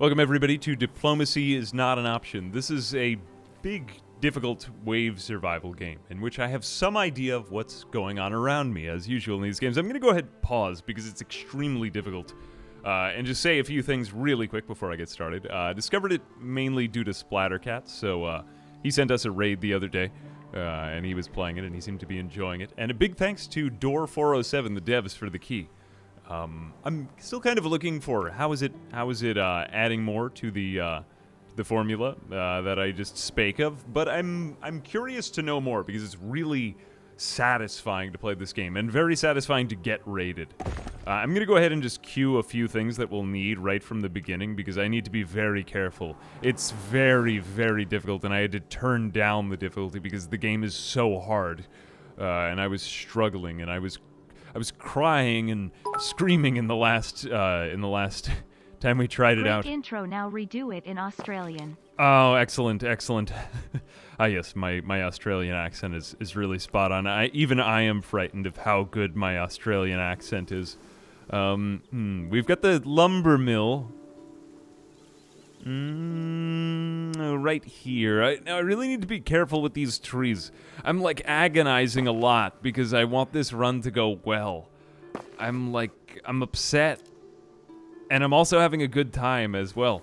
Welcome everybody to Diplomacy is Not an Option. This is a big, difficult wave survival game in which I have some idea of what's going on around me, as usual in these games. I'm going to go ahead and pause because it's extremely difficult, and just say a few things really quick before I get started. Discovered it mainly due to Splattercat, so he sent us a raid the other day, and he was playing it and he seemed to be enjoying it. And a big thanks to Door407, the devs, for the key. I'm still kind of looking for how is it adding more to the formula that I just spake of, but I'm curious to know more because it's really satisfying to play this game and very satisfying to get raided. I'm gonna go ahead and just queue a few things that we'll need right from the beginning because I need to be very careful. It's very, very difficult, and I had to turn down the difficulty because the game is so hard, and I was struggling, and I was crying and screaming in the last time we tried it out. Intro now, redo it in Australian. Oh, excellent, excellent. Ah, yes, my Australian accent is really spot on. Even I am frightened of how good my Australian accent is. We've got the lumber mill right here. Now I really need to be careful with these trees. I'm like agonizing a lot because I want this run to go well. I'm upset, and I'm also having a good time as well.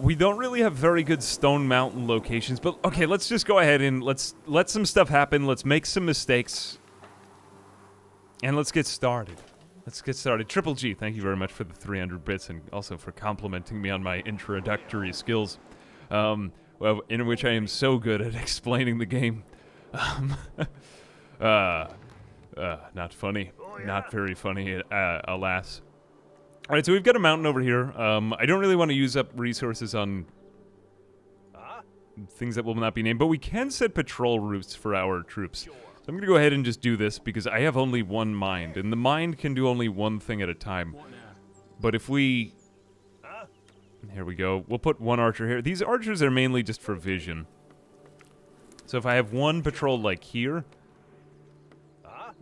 We don't really have very good stone mountain locations, but okay, let's just go ahead and let's let some stuff happen. Let's make some mistakes, and let's get started. Let's get started. Triple G, thank you very much for the 300 bits and also for complimenting me on my introductory skills, well, in which I am so good at explaining the game. Not funny. Not very funny, alas. Alright, so we've got a mountain over here. I don't really want to use up resources on things that will not be named, but we can set patrol routes for our troops. I'm gonna go ahead and just do this because I have only one mind, and the mind can do only one thing at a time. But if we... Here we go. We'll put one archer here. These archers are mainly just for vision. So if I have one patrol, like, here...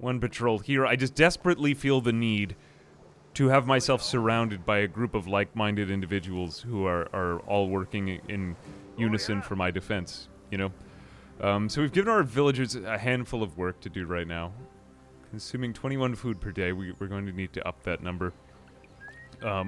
One patrol here. I just desperately feel the need to have myself surrounded by a group of like-minded individuals who are all working in unison for my defense, you know? So we've given our villagers a handful of work to do right now. Consuming 21 food per day, we're going to need to up that number. What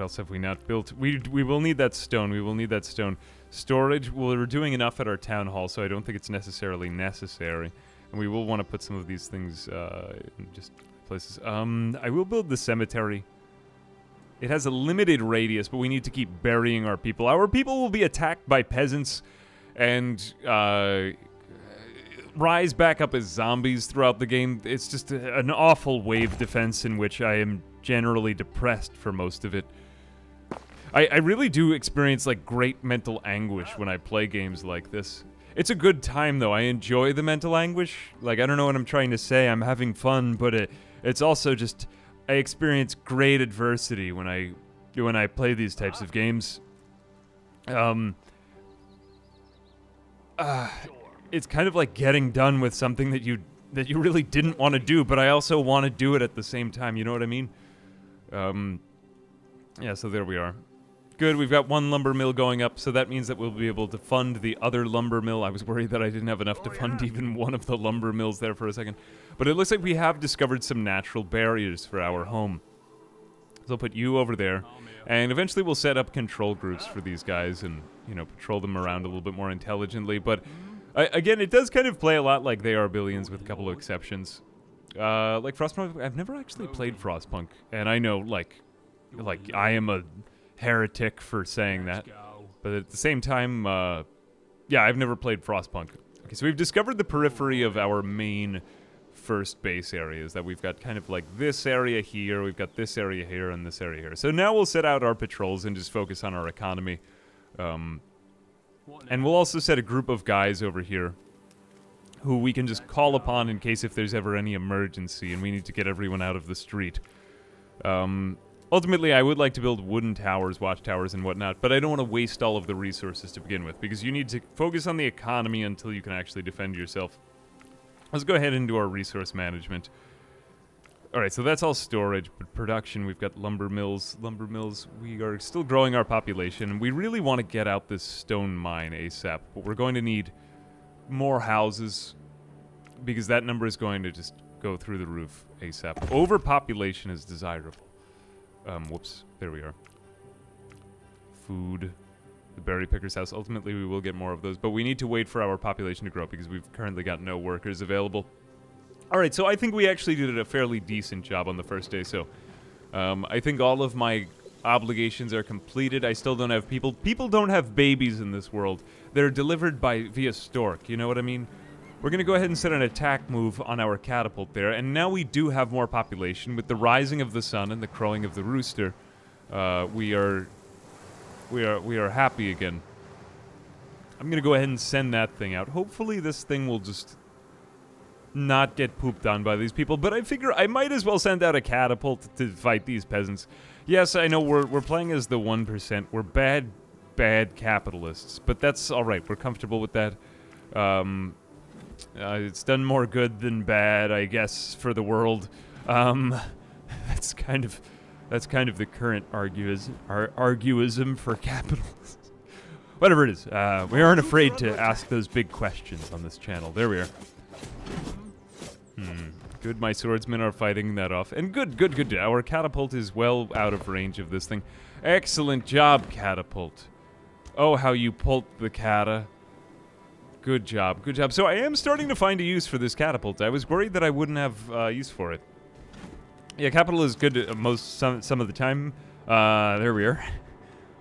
else have we not built? We will need that stone, we will need that stone. Storage, well, we're doing enough at our town hall, so I don't think it's necessarily necessary. And we will want to put some of these things in just places. I will build the cemetery. It has a limited radius, but we need to keep burying our people. Our people will be attacked by peasants and rise back up as zombies throughout the game. It's just an awful wave defense in which I am generally depressed for most of it. I really do experience, like, great mental anguish when I play games like this. It's a good time, though. I enjoy the mental anguish. Like, I don't know what I'm trying to say. I'm having fun, but it's also just... I experience great adversity when I play these types of games. It's kind of like getting done with something that you really didn't want to do, but I also want to do it at the same time. You know what I mean? Yeah. So there we are. Good. We've got one lumber mill going up, so that means that we'll be able to fund the other lumber mill. I was worried that I didn't have enough to fund even one of the lumber mills there for a second. But it looks like we have discovered some natural barriers for our home. So I'll put you over there, and eventually we'll set up control groups for these guys and, you know, patrol them around a little bit more intelligently. But, again, it does kind of play a lot like They Are Billions with a couple of exceptions. Like Frostpunk, I've never actually played Frostpunk, and I know, like I am a... heretic for saying that, but at the same time, yeah, I've never played Frostpunk. Okay, so we've discovered the periphery of our main first base areas, that we've got kind of like this area here, we've got this area here, and this area here. So now we'll set out our patrols and just focus on our economy, and we'll also set a group of guys over here who we can just call upon in case if there's ever any emergency and we need to get everyone out of the street. Ultimately, I would like to build wooden towers, watchtowers, and whatnot, but I don't want to waste all of the resources to begin with, because you need to focus on the economy until you can actually defend yourself. Let's go ahead and do our resource management. All right, so that's all storage, but production, we've got lumber mills. Lumber mills, we are still growing our population. We really want to get out this stone mine ASAP, but we're going to need more houses because that number is going to just go through the roof ASAP. Overpopulation is desirable. Whoops, there we are. Food, the berry picker's house. Ultimately, we will get more of those, but we need to wait for our population to grow because we've currently got no workers available. All right, so I think we actually did a fairly decent job on the first day, so I think all of my obligations are completed. I still don't have people. People don't have babies in this world. They're delivered by via stork, you know what I mean? We're going to go ahead and set an attack move on our catapult there, and now we do have more population. With the rising of the sun and the crowing of the rooster, we are happy again. I'm going to go ahead and send that thing out. Hopefully this thing will just not get pooped on by these people, but I figure I might as well send out a catapult to fight these peasants. Yes, I know we're playing as the 1%. We're bad capitalists, but that's all right. We're comfortable with that. It's done more good than bad, I guess, for the world. That's kind of the current arguism for capitalists. Whatever it is, we aren't afraid to ask those big questions on this channel. There we are. Good, my swordsmen are fighting that off. And good. Our catapult is well out of range of this thing. Excellent job, catapult. Oh, how you pulped the cata. Good job. So I am starting to find a use for this catapult. I was worried that I wouldn't have use for it. Yeah, capital is good some of the time. There we are.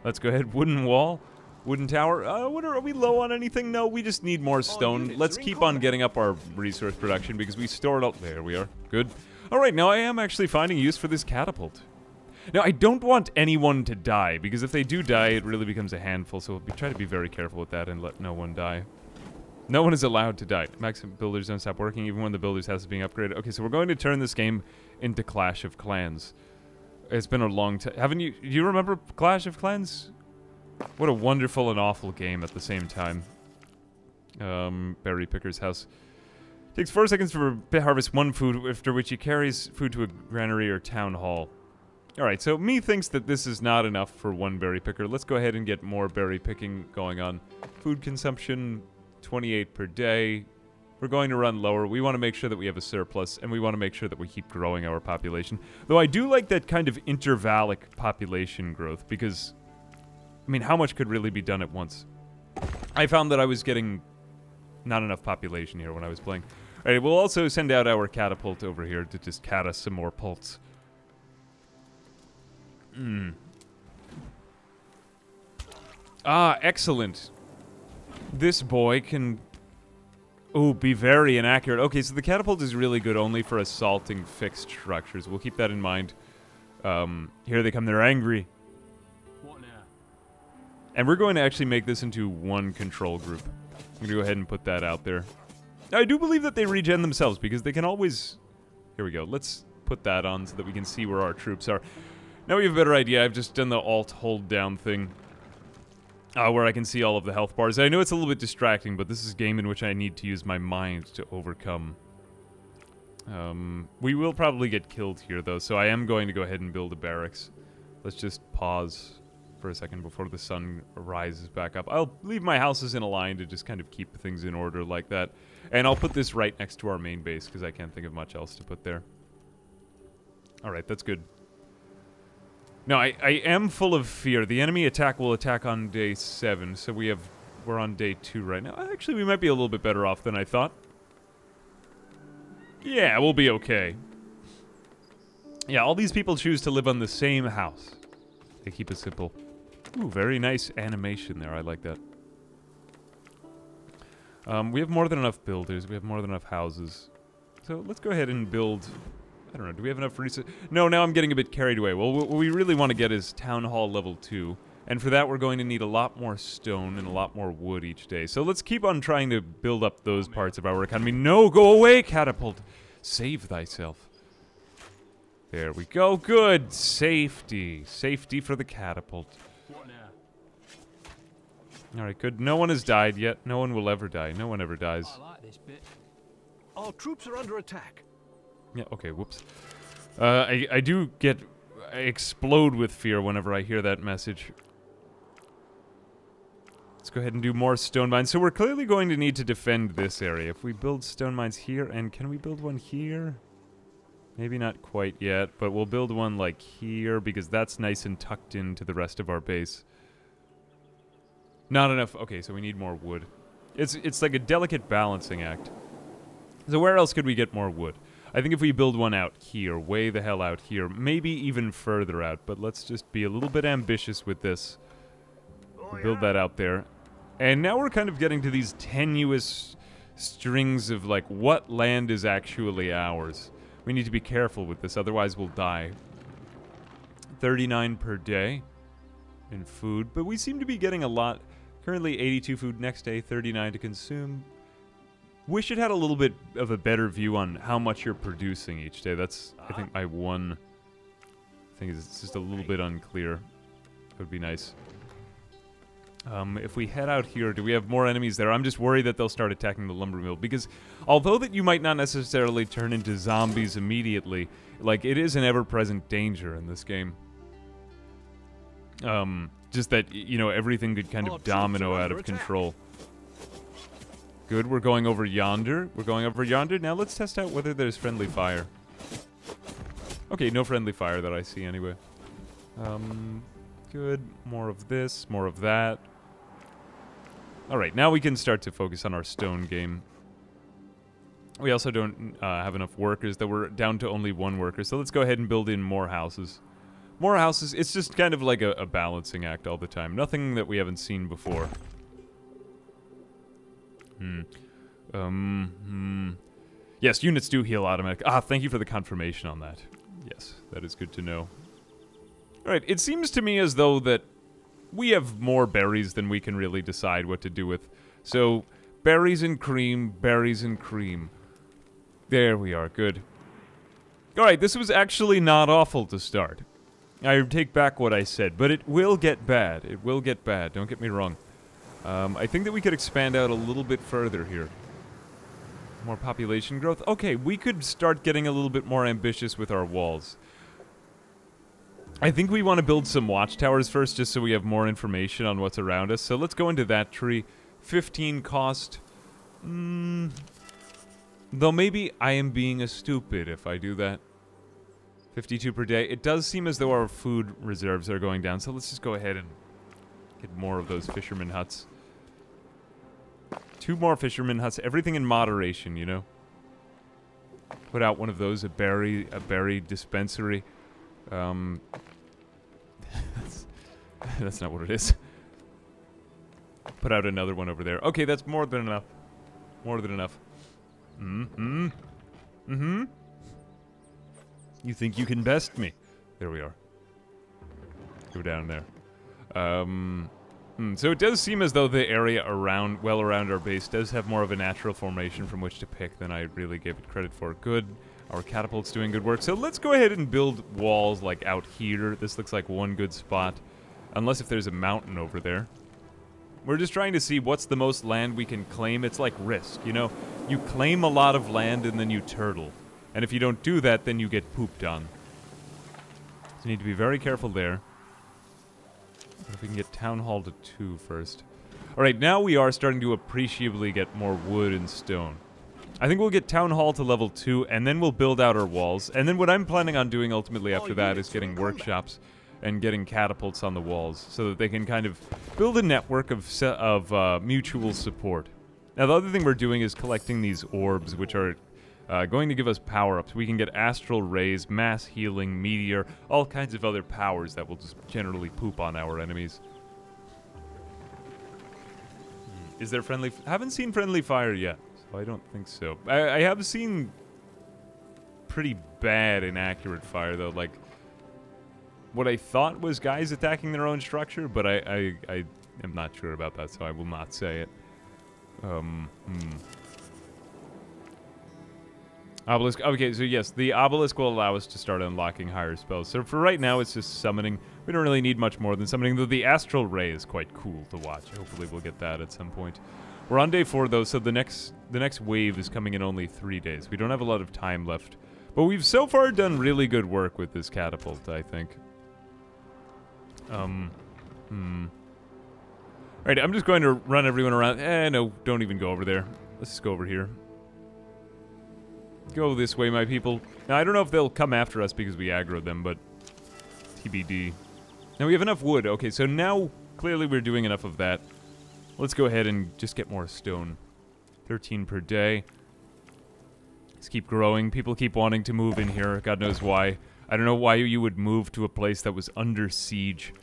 Let's go ahead. Wooden wall. Wooden tower. What are we low on anything? No, we just need more stone. Let's keep on getting up our resource production because we stored up. There we are. Good. All right, now I am actually finding use for this catapult. Now, I don't want anyone to die because if they do die, it really becomes a handful. So we'll try to be very careful with that and let no one die. No one is allowed to die. Maximum builders don't stop working even when the builder's house is being upgraded. Okay, so we're going to turn this game into Clash of Clans. It's been a long time. Haven't you? Do you remember Clash of Clans? What a wonderful and awful game at the same time. Berry Picker's house. Takes 4 seconds to harvest one food, after which he carries food to a granary or town hall. Alright, so me thinks that this is not enough for one berry picker. Let's go ahead and get more berry picking going on. Food consumption, 28 per day. We're going to run lower. We want to make sure that we have a surplus, and we want to make sure that we keep growing our population. Though I do like that kind of intervallic population growth, because I mean, how much could really be done at once? I found that I was getting not enough population here when I was playing. All right, we'll also send out our catapult over here to just cat us some more pults. Ah, excellent. This boy can... Ooh, be very inaccurate. Okay, so the catapult is really good only for assaulting fixed structures. We'll keep that in mind. Here they come. They're angry. And we're going to actually make this into one control group. I'm going to go ahead and put that out there. Now, I do believe that they regen themselves because they can always... Here we go. Let's put that on so that we can see where our troops are. Now we have a better idea. I've just done the alt hold down thing where I can see all of the health bars. I know it's a little bit distracting, but this is a game in which I need to use my mind to overcome. We will probably get killed here, though, so I am going to go ahead and build a barracks. Let's just pause for a second before the sun rises back up. I'll leave my houses in a line to just kind of keep things in order like that. And I'll put this right next to our main base because I can't think of much else to put there. Alright, that's good. Now, I am full of fear. The enemy attack will attack on day 7, so we're on day 2 right now. Actually, we might be a little bit better off than I thought. Yeah, we'll be okay. Yeah, all these people choose to live on the same house. They keep it simple. Ooh, very nice animation there. I like that. We have more than enough builders. We have more than enough houses. So let's go ahead and build... I don't know. Do we have enough resources? No, now I'm getting a bit carried away. Well, what we really want to get is Town Hall level 2. And for that, we're going to need a lot more stone and a lot more wood each day. So let's keep on trying to build up those parts of our economy. No, go away, catapult! Save thyself. There we go. Good. Safety. Safety for the catapult. Alright, good. No one has died yet. No one will ever die. No one ever dies. I like this bit. Our troops are under attack. Yeah, okay, whoops. I do get... I explode with fear whenever I hear that message. Let's go ahead and do more stone mines. So we're clearly going to need to defend this area. If we build stone mines here, and can we build one here? Maybe not quite yet, but we'll build one like here, because that's nice and tucked into the rest of our base. Not enough. Okay, so we need more wood. It's like a delicate balancing act. So where else could we get more wood? I think if we build one out here, way the hell out here, maybe even further out, but let's just be a little bit ambitious with this. Build that out there. And now we're kind of getting to these tenuous strings of, like, what land is actually ours. We need to be careful with this, otherwise we'll die. 39 per day in food, but we seem to be getting a lot. Currently 82 food, next day 39 to consume. Wish it had a little bit of a better view on how much you're producing each day. That's, I think, my one thing is it's just a little bit unclear. It would be nice. If we head out here, do we have more enemies there? I'm just worried that they'll start attacking the lumber mill, because although that you might not necessarily turn into zombies immediately, like, it is an ever-present danger in this game. Just that, you know, everything could kind of domino out of control. Good, we're going over yonder. We're going over yonder. Now let's test out whether there's friendly fire. Okay, no friendly fire that I see anyway. Good. More of this, more of that. Alright, now we can start to focus on our stone game. We also don't have enough workers, though we're down to only one worker, so let's go ahead and build in more houses. More houses, it's just kind of like a balancing act all the time. Nothing that we haven't seen before. Yes, units do heal automatically. Ah, thank you for the confirmation on that. Yes, that is good to know. Alright, it seems to me as though that we have more berries than we can really decide what to do with. So, berries and cream, berries and cream. There we are, good. Alright, this was actually not awful to start. I take back what I said, but it will get bad. It will get bad, don't get me wrong. I think that we could expand out a little bit further here. More population growth? Okay, we could start getting a little bit more ambitious with our walls. I think we want to build some watchtowers first, just so we have more information on what's around us. So let's go into that tree. 15 cost. Though maybe I am being a stupid if I do that. 52 per day. It does seem as though our food reserves are going down, so let's just go ahead and get more of those fisherman huts. 2 more fisherman huts. Everything in moderation, you know. Put out one of those, a berry dispensary. That's not what it is. Put out another one over there. Okay, that's more than enough. More than enough. You think you can best me? There we are. Go down there. So it does seem as though the area around, well around our base does have more of a natural formation from which to pick than I really gave it credit for. Good. Our catapult's doing good work. So let's go ahead and build walls, like, out here. This looks like one good spot. Unless if there's a mountain over there. We're just trying to see what's the most land we can claim. It's like Risk, you know? You claim a lot of land and then you turtle. And if you don't do that, then you get pooped on. So you need to be very careful there. If we can get Town Hall to 2 first. Alright, now we are starting to appreciably get more wood and stone. I think we'll get Town Hall to level 2, and then we'll build out our walls. And then what I'm planning on doing ultimately after that is getting workshops and getting catapults on the walls, so that they can kind of build a network of mutual support. Now the other thing we're doing is collecting these orbs, which are going to give us power-ups. We can get astral rays, mass healing, meteor, all kinds of other powers that will just generally poop on our enemies. Is there friendly... haven't seen friendly fire yet. I don't think so. I have seen pretty bad inaccurate fire, though. Like, what I thought was guys attacking their own structure, but I am not sure about that, so I will not say it. Obelisk. Okay, so yes, the obelisk will allow us to start unlocking higher spells. So for right now, it's just summoning. We don't really need much more than summoning, though the astral ray is quite cool to watch. Hopefully we'll get that at some point. We're on day 4, though, so the next wave is coming in only 3 days. We don't have a lot of time left. But we've so far done really good work with this catapult, I think. Alright, I'm just going to run everyone around. No, don't even go over there. Let's just go over here. Go this way, my people. Now, I don't know if they'll come after us because we aggroed them, but... TBD. Now, we have enough wood. Okay, so now, clearly we're doing enough of that. Let's go ahead and just get more stone. 13 per day. Let's keep growing. People keep wanting to move in here. God knows why. I don't know why you would move to a place that was under siege.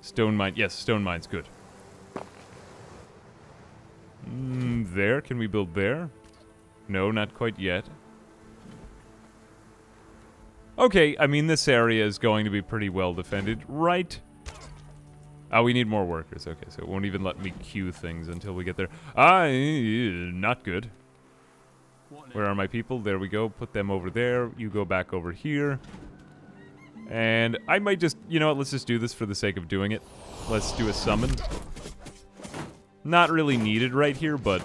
Stone mine. Yes, stone mine's good. There? Can we build there? No, not quite yet. Okay, I mean, this area is going to be pretty well defended, right? Oh, we need more workers. Okay, so it won't even let me queue things until we get there. Not good. Where are my people? There we go. Put them over there. You go back over here. And I might just... You know what? Let's just do this for the sake of doing it. Let's do a summon. Not really needed right here, but...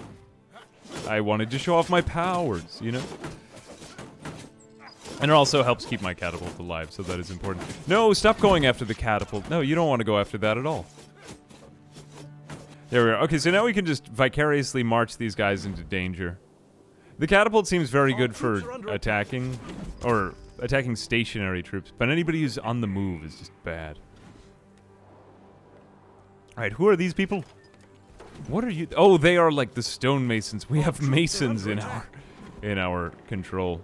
I wanted to show off my powers, you know? And it also helps keep my catapult alive, so that is important. No, stop going after the catapult. No, you don't want to go after that at all. There we are. Okay, so now we can just vicariously march these guys into danger. The catapult seems very good for attacking, or attacking stationary troops, but anybody who's on the move is just bad. Alright, who are these people? What are you? Oh, they are like the stonemasons. We have masons in our control.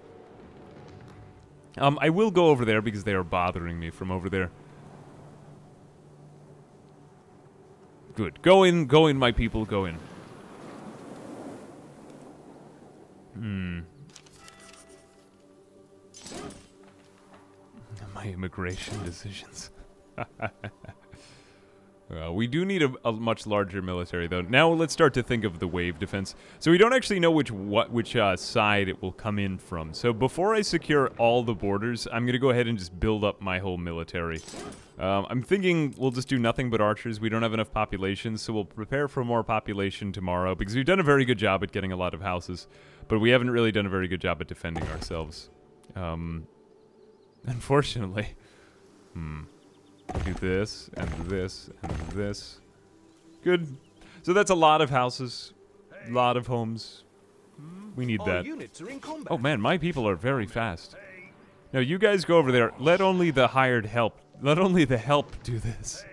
I will go over there because they are bothering me from over there. Good. Go in, my people, go in. My immigration decisions. We do need a much larger military, though. Now let's start to think of the wave defense. So we don't actually know which side it will come in from. So before I secure all the borders, I'm going to go ahead and just build up my whole military. I'm thinking we'll just do nothing but archers. We don't have enough population, so we'll prepare for more population tomorrow. Because we've done a very good job at getting a lot of houses, but we haven't really done a very good job at defending ourselves. Unfortunately. Do this, and this, and this. Good. So that's a lot of houses. A lot of homes. We need that. Oh man, my people are very fast. Now you guys go over there. Let only the hired help. Let only the help do this.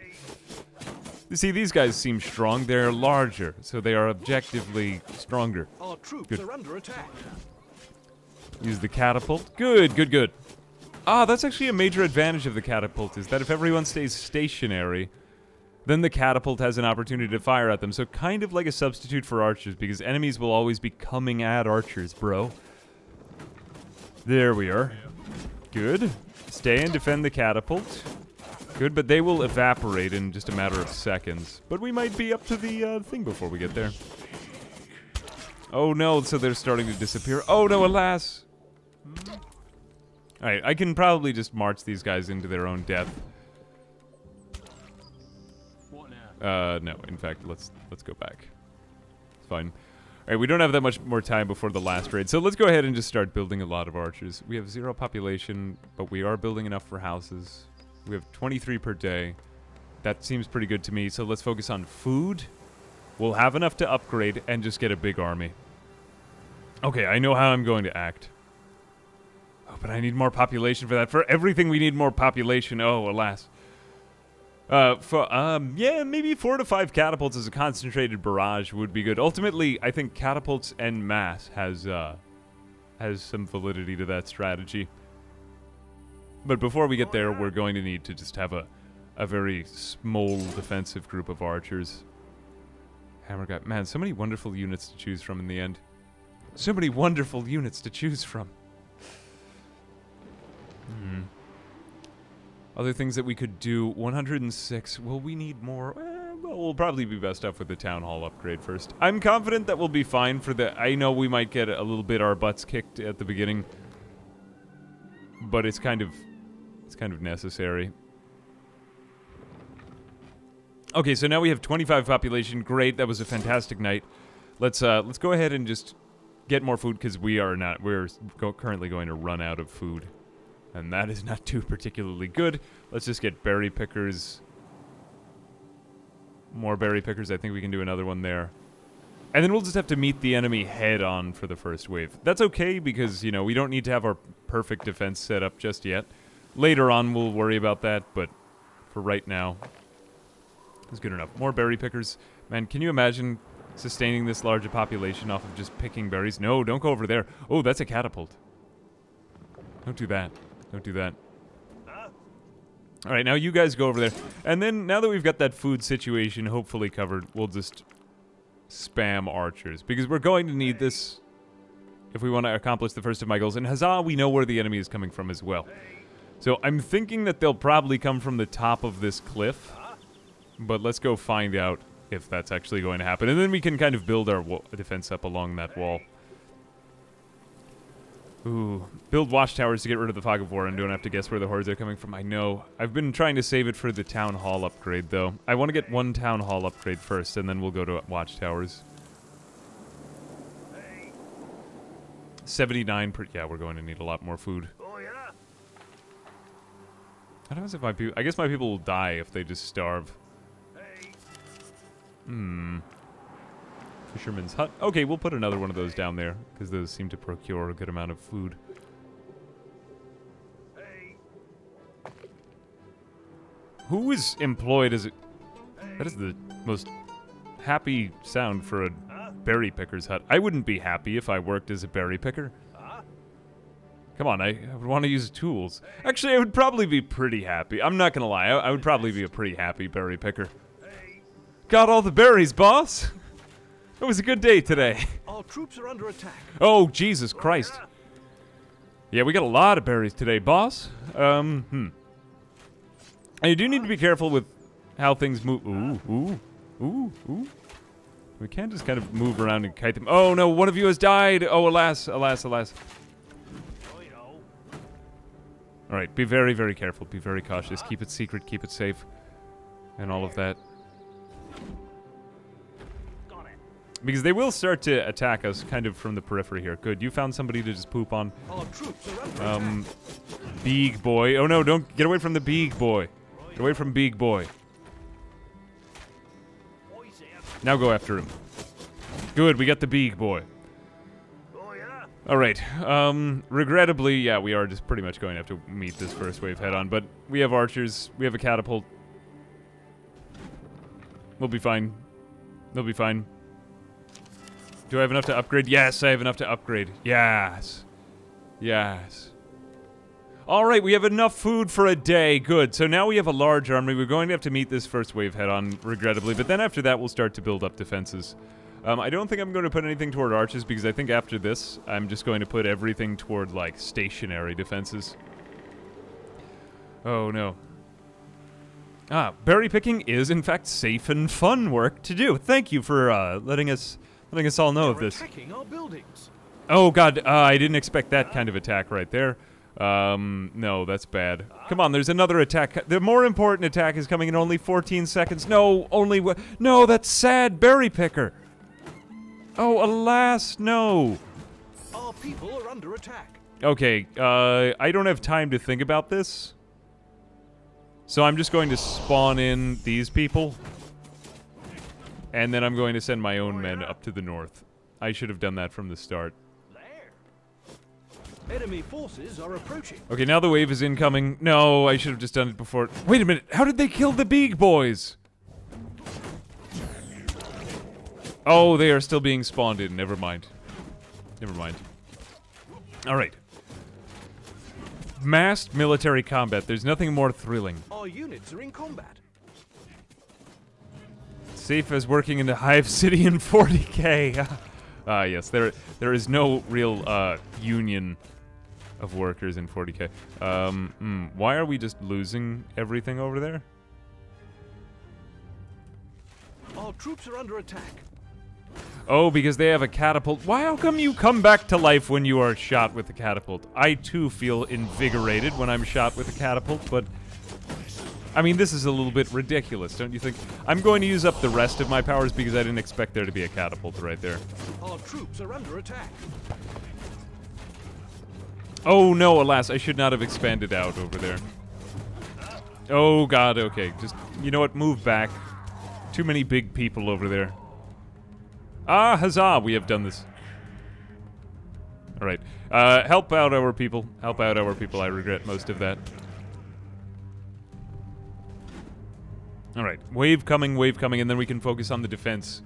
You see, these guys seem strong. They're larger, so they are objectively stronger. Our troops are under attack. Use the catapult. Good, good, good. Ah, that's actually a major advantage of the catapult, is that if everyone stays stationary, then the catapult has an opportunity to fire at them. So kind of like a substitute for archers, because enemies will always be coming at archers, bro. There we are. Good. Stay and defend the catapult. Good, but they will evaporate in just a matter of seconds. But we might be up to the thing before we get there. Oh no, so they're starting to disappear. Oh no, alas! Alright, I can probably just march these guys into their own death. What now? No. In fact, let's go back. It's fine. Alright, we don't have that much more time before the last raid, so let's go ahead and just start building a lot of archers. We have zero population, but we are building enough for houses. We have 23 per day. That seems pretty good to me, so let's focus on food. We'll have enough to upgrade and just get a big army. Okay, I know how I'm going to act. Oh, but I need more population for that. For everything we need more population. Oh, alas. Yeah, maybe 4 to 5 catapults as a concentrated barrage would be good. Ultimately, I think catapults en masse has some validity to that strategy. But before we get there, we're going to need to just have a very small defensive group of archers. Hammer guy. Man, so many wonderful units to choose from in the end. So many wonderful units to choose from. Other things that we could do, 106, will we need more? Well, we'll probably be best off with the Town Hall upgrade first. I'm confident that we'll be fine for the... I know we might get a little bit our butts kicked at the beginning. But it's kind of necessary. Okay, so now we have 25 population. Great, that was a fantastic night. Let's go ahead and just get more food because we are not. We're currently going to run out of food, and that is not too particularly good. Let's just get berry pickers. More berry pickers. I think we can do another one there. And then we'll just have to meet the enemy head-on for the first wave. That's okay, because, you know, we don't need to have our perfect defense set up just yet. Later on, we'll worry about that, but for right now, it's good enough. More berry pickers. Man, can you imagine sustaining this large a population off of just picking berries? No, don't go over there. Oh, that's a catapult. Don't do that. Don't do that. All right, now you guys go over there. And then, now that we've got that food situation hopefully covered, we'll just spam archers, because we're going to need this if we want to accomplish the first of my goals. And huzzah, we know where the enemy is coming from as well. So I'm thinking that they'll probably come from the top of this cliff, but let's go find out if that's actually going to happen. And then we can kind of build our defense up along that wall. Ooh, build watchtowers to get rid of the fog of war and don't have to guess where the hordes are coming from. I know. I've been trying to save it for the town hall upgrade, though. I want to get one town hall upgrade first, and then we'll go to watchtowers. 79 per... Yeah, we're going to need a lot more food. I don't know if my people... I guess my people will die if they just starve. Hmm... Fisherman's hut. Okay, we'll put another one of those down there, because those seem to procure a good amount of food. Who is employed as a... That is the most happy sound for a berry picker's hut. I wouldn't be happy if I worked as a berry picker. Come on, I would want to use tools. Actually, I would probably be pretty happy. I'm not going to lie, I would probably be a pretty happy berry picker. Got all the berries, boss! It was a good day today. Our troops are under attack. Oh, Jesus Christ. Yeah, we got a lot of berries today, boss. And you do need to be careful with how things move. Ooh. We can't just kind of move around and kite them. Oh, no, one of you has died. Oh, alas, alas, alas. All right, be very, very careful. Be very cautious. Keep it secret, keep it safe, and all of that. Because they will start to attack us kind of from the periphery here. Good, you found somebody to just poop on. Big boy. Oh no, don't get away from the big boy. Get away from big boy. Now go after him. Good, we got the big boy. Alright, regrettably, yeah, we are just pretty much going to have to meet this first wave head on. But we have archers, we have a catapult. We'll be fine. They'll be fine. Do I have enough to upgrade? Yes, I have enough to upgrade. Yes. Yes. Alright, we have enough food for a day. Good. So now we have a large armory. We're going to have to meet this first wave head-on, regrettably. But then after that, we'll start to build up defenses. I don't think I'm going to put anything toward arches, because I think after this, I'm just going to put everything toward, like, stationary defenses. Oh, no. Ah, berry picking is, in fact, safe and fun work to do. Thank you for letting us all know of this. Oh god, I didn't expect that kind of attack right there. No, that's bad. Come on, there's another attack. The more important attack is coming in only 14 seconds. No, only no, that's sad, berry picker. Oh, alas, no. Our people are under attack. Okay, I don't have time to think about this. So I'm just going to spawn in these people. And then I'm going to send my own men up to the north. I should have done that from the start. Enemy forces are approaching. Okay, now the wave is incoming. No, I should have just done it before. Wait a minute, how did they kill the big boys? Oh, they are still being spawned in. Never mind. Never mind. Alright. Massed military combat. There's nothing more thrilling. Our units are in combat. Safe as working in the Hive City in 40K. Ah, yes, there is no real union of workers in 40K. Why are we just losing everything over there? Our troops are under attack. Oh, because they have a catapult. Why, how come you come back to life when you are shot with a catapult? I too feel invigorated when I'm shot with a catapult, but I mean, this is a little bit ridiculous, don't you think? I'm going to use up the rest of my powers because I didn't expect there to be a catapult right there. Our troops are under attack. Oh no, alas, I should not have expanded out over there. Oh god, okay. Just, you know what, move back. Too many big people over there. Ah, huzzah, we have done this. Alright, help out our people. Help out our people, I regret most of that. Alright, wave coming, and then we can focus on the defense.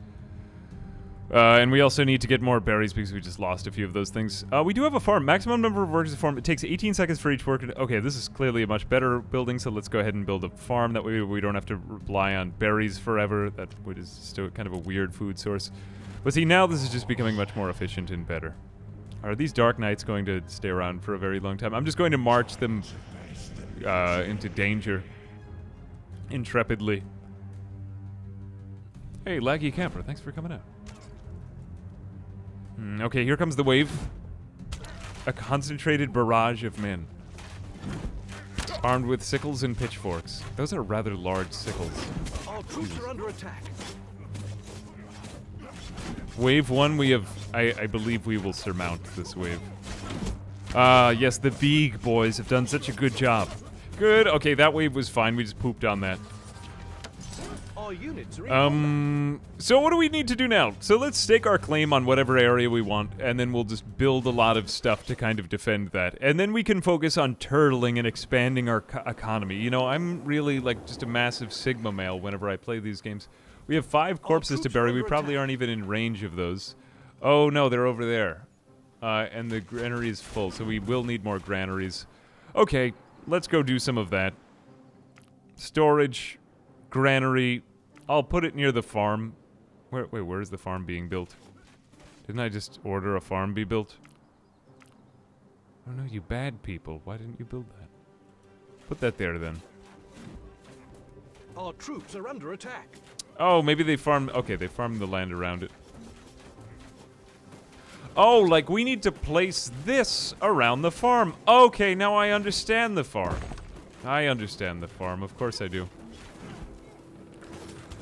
And we also need to get more berries because we just lost a few of those things. We do have a farm. Maximum number of workers a farm. It takes 18 seconds for each worker. Okay, this is clearly a much better building, so let's go ahead and build a farm. That way we don't have to rely on berries forever. That is still kind of a weird food source. But see, now this is just becoming much more efficient and better. Are these Dark Knights going to stay around for a very long time? I'm just going to march them into danger. Intrepidly. Hey, Laggy Camper, thanks for coming out. Okay, here comes the wave. A concentrated barrage of men. Armed with sickles and pitchforks. Those are rather large sickles. All troops are under attack. Wave one, we have... I believe we will surmount this wave. Ah, yes, the Beeg boys have done such a good job. Good. Okay, that wave was fine. We just pooped on that. So what do we need to do now? So let's stake our claim on whatever area we want, and then we'll just build a lot of stuff to kind of defend that. And then we can focus on turtling and expanding our economy. You know, I'm really like just a massive Sigma male whenever I play these games. We have 5 corpses to bury. We probably aren't even in range of those. Oh no, they're over there. And the granary is full, so we will need more granaries. Okay. Let's go do some of that. Storage, granary. I'll put it near the farm. Wait, where is the farm being built? Didn't I just order a farm be built? Oh no, you bad people. Why didn't you build that? Put that there then. Our troops are under attack. Oh, maybe they farm. Okay, they farm the land around it. Oh, like we need to place this around the farm. Okay, now I understand the farm. I understand the farm, of course I do.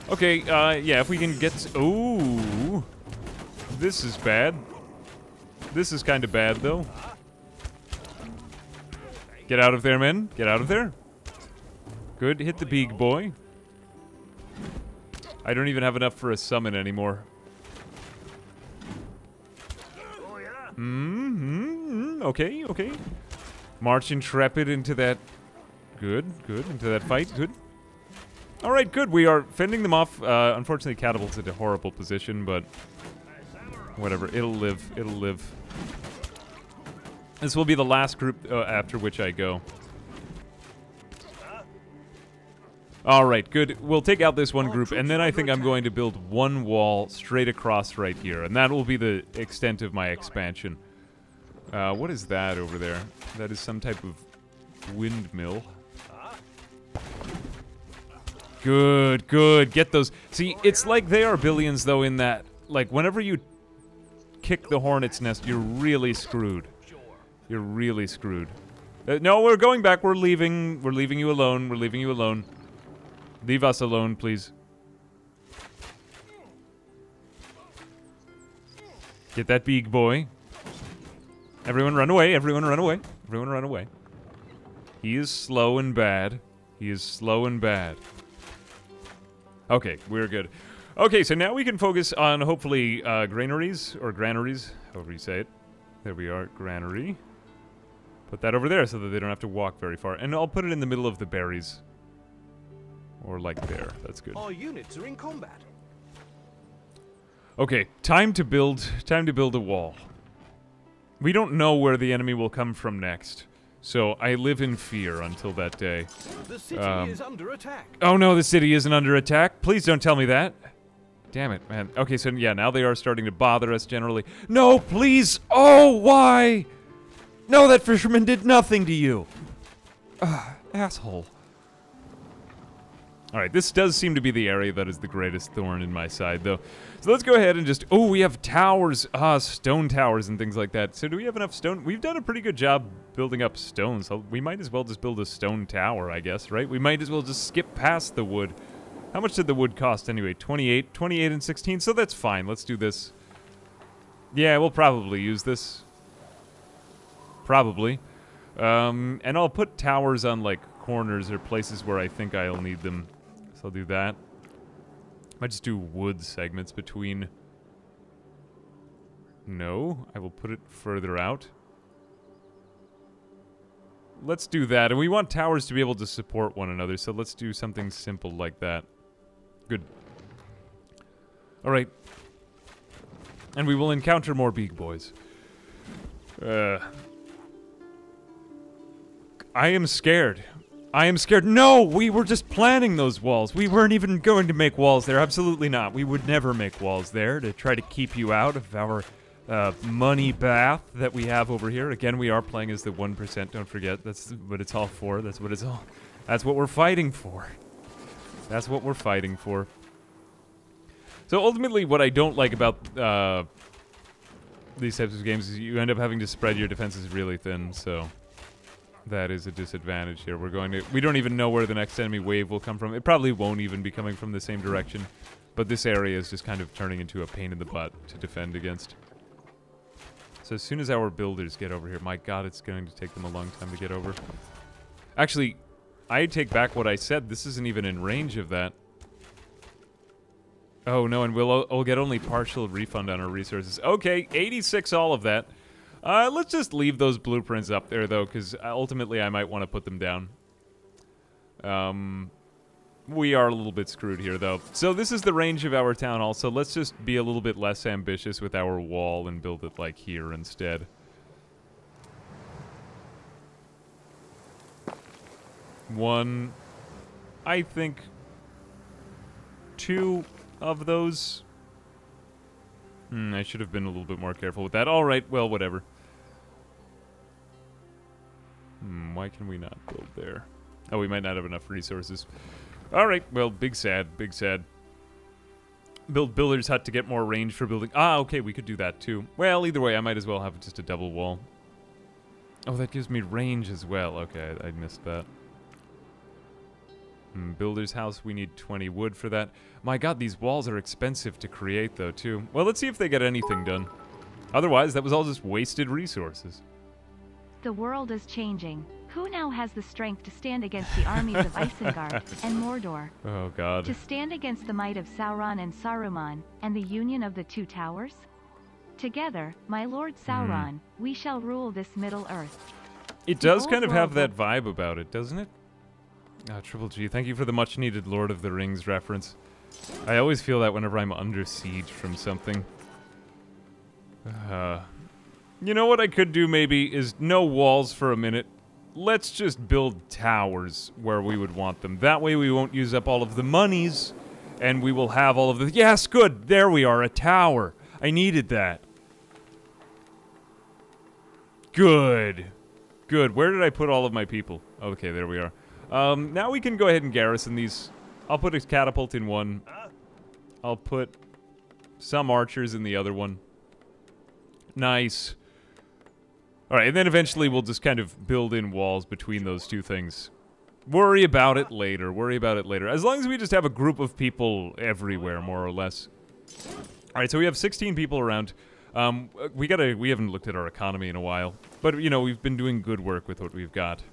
Okay, yeah, if we can get... Ooh. This is bad. This is kind of bad, though. Get out of there, men. Get out of there. Good, hit the big boy. I don't even have enough for a summon anymore. Okay, okay. March intrepid into that. Good, good. Into that fight. Good. All right, good. We are fending them off. Unfortunately, catapult's in a horrible position, but whatever. It'll live. It'll live. This will be the last group after which I go. All right, good. We'll take out this one group, and then I think I'm going to build one wall straight across right here, and that will be the extent of my expansion. What is that over there? That is some type of windmill. Good, good. Get those. See, it's like They Are Billions, though, in that, like, whenever you kick the hornet's nest, you're really screwed. You're really screwed. No, we're going back. We're leaving. We're leaving you alone. We're leaving you alone. Leave us alone, please. Get that big boy. Everyone run away. Everyone run away. Everyone run away. He is slow and bad. He is slow and bad. Okay, we're good. Okay, so now we can focus on, hopefully, granaries, or granaries, however you say it. There we are, granary. Put that over there so that they don't have to walk very far. And I'll put it in the middle of the berries. Or like there. That's good. All units are in combat. Okay, time to build a wall. We don't know where the enemy will come from next. So I live in fear until that day. The city is under attack. Oh no, the city isn't under attack. Please don't tell me that. Damn it, man. Okay, so yeah, now they are starting to bother us generally. No, please. Oh, why? No, that fisherman did nothing to you. Asshole. Alright, this does seem to be the area that is the greatest thorn in my side, though. So let's go ahead and just... Oh, we have towers! Ah, stone towers and things like that. So do we have enough stone? We've done a pretty good job building up stone, so we might as well just build a stone tower, I guess, right? We might as well just skip past the wood. How much did the wood cost anyway? 28? 28 and 16? So that's fine. Let's do this. Yeah, we'll probably use this. Probably. And I'll put towers on, like, corners or places where I think I'll need them. So I'll do that. I might just do wood segments between... No, I will put it further out. Let's do that, and we want towers to be able to support one another, so let's do something simple like that. Good. Alright. And we will encounter more big boys. I am scared. I am scared. No! We were just planning those walls. We weren't even going to make walls there. Absolutely not. We would never make walls there to try to keep you out of our money bath that we have over here. Again, we are playing as the 1%. Don't forget. That's what it's all for. That's what it's all... That's what we're fighting for. That's what we're fighting for. So ultimately, what I don't like about these types of games is you end up having to spread your defenses really thin, so... That is a disadvantage here. We're going to... We don't even know where the next enemy wave will come from. It probably won't even be coming from the same direction. But this area is just kind of turning into a pain in the butt to defend against. So as soon as our builders get over here... My god, it's going to take them a long time to get over. Actually, I take back what I said. This isn't even in range of that. Oh, no, and we'll get only partial refund on our resources. Okay, 86 all of that. Let's just leave those blueprints up there, though, because ultimately I might want to put them down. We are a little bit screwed here, though. So this is the range of our town also. Let's just be a little bit less ambitious with our wall and build it, like, here instead. One, I think, two of those... I should have been a little bit more careful with that. Alright, well, whatever. Why can we not build there? Oh, we might not have enough resources. Alright, well, big sad, big sad. Build Builder's Hut to get more range for building. Ah, okay, we could do that too. Well, either way, I might as well have just a double wall. Oh, that gives me range as well. Okay, I missed that. Builder's house, we need 20 wood for that. My god, these walls are expensive to create, though, too. Well, let's see if they get anything done. Otherwise, that was all just wasted resources. The world is changing. Who now has the strength to stand against the armies of Isengard and Mordor? Oh, god. To stand against the might of Sauron and Saruman, and the union of the two towers? Together, my lord Sauron, we shall rule this Middle-earth. It does kind of have that vibe about it, doesn't it? Oh, Triple G, thank you for the much-needed Lord of the Rings reference. I always feel that whenever I'm under siege from something. You know what I could do, maybe, is no walls for a minute. Let's just build towers where we would want them. That way we won't use up all of the monies, and we will have all of the... Yes, good! There we are, a tower! I needed that. Good. Good. Where did I put all of my people? Okay, there we are. Now we can go ahead and garrison these. I'll put a catapult in one. I'll put some archers in the other one. Nice. Alright, and then eventually we'll just kind of build in walls between those two things. Worry about it later. Worry about it later. As long as we just have a group of people everywhere, more or less. Alright, so we have 16 people around. We haven't looked at our economy in a while. But, you know, we've been doing good work with what we've got.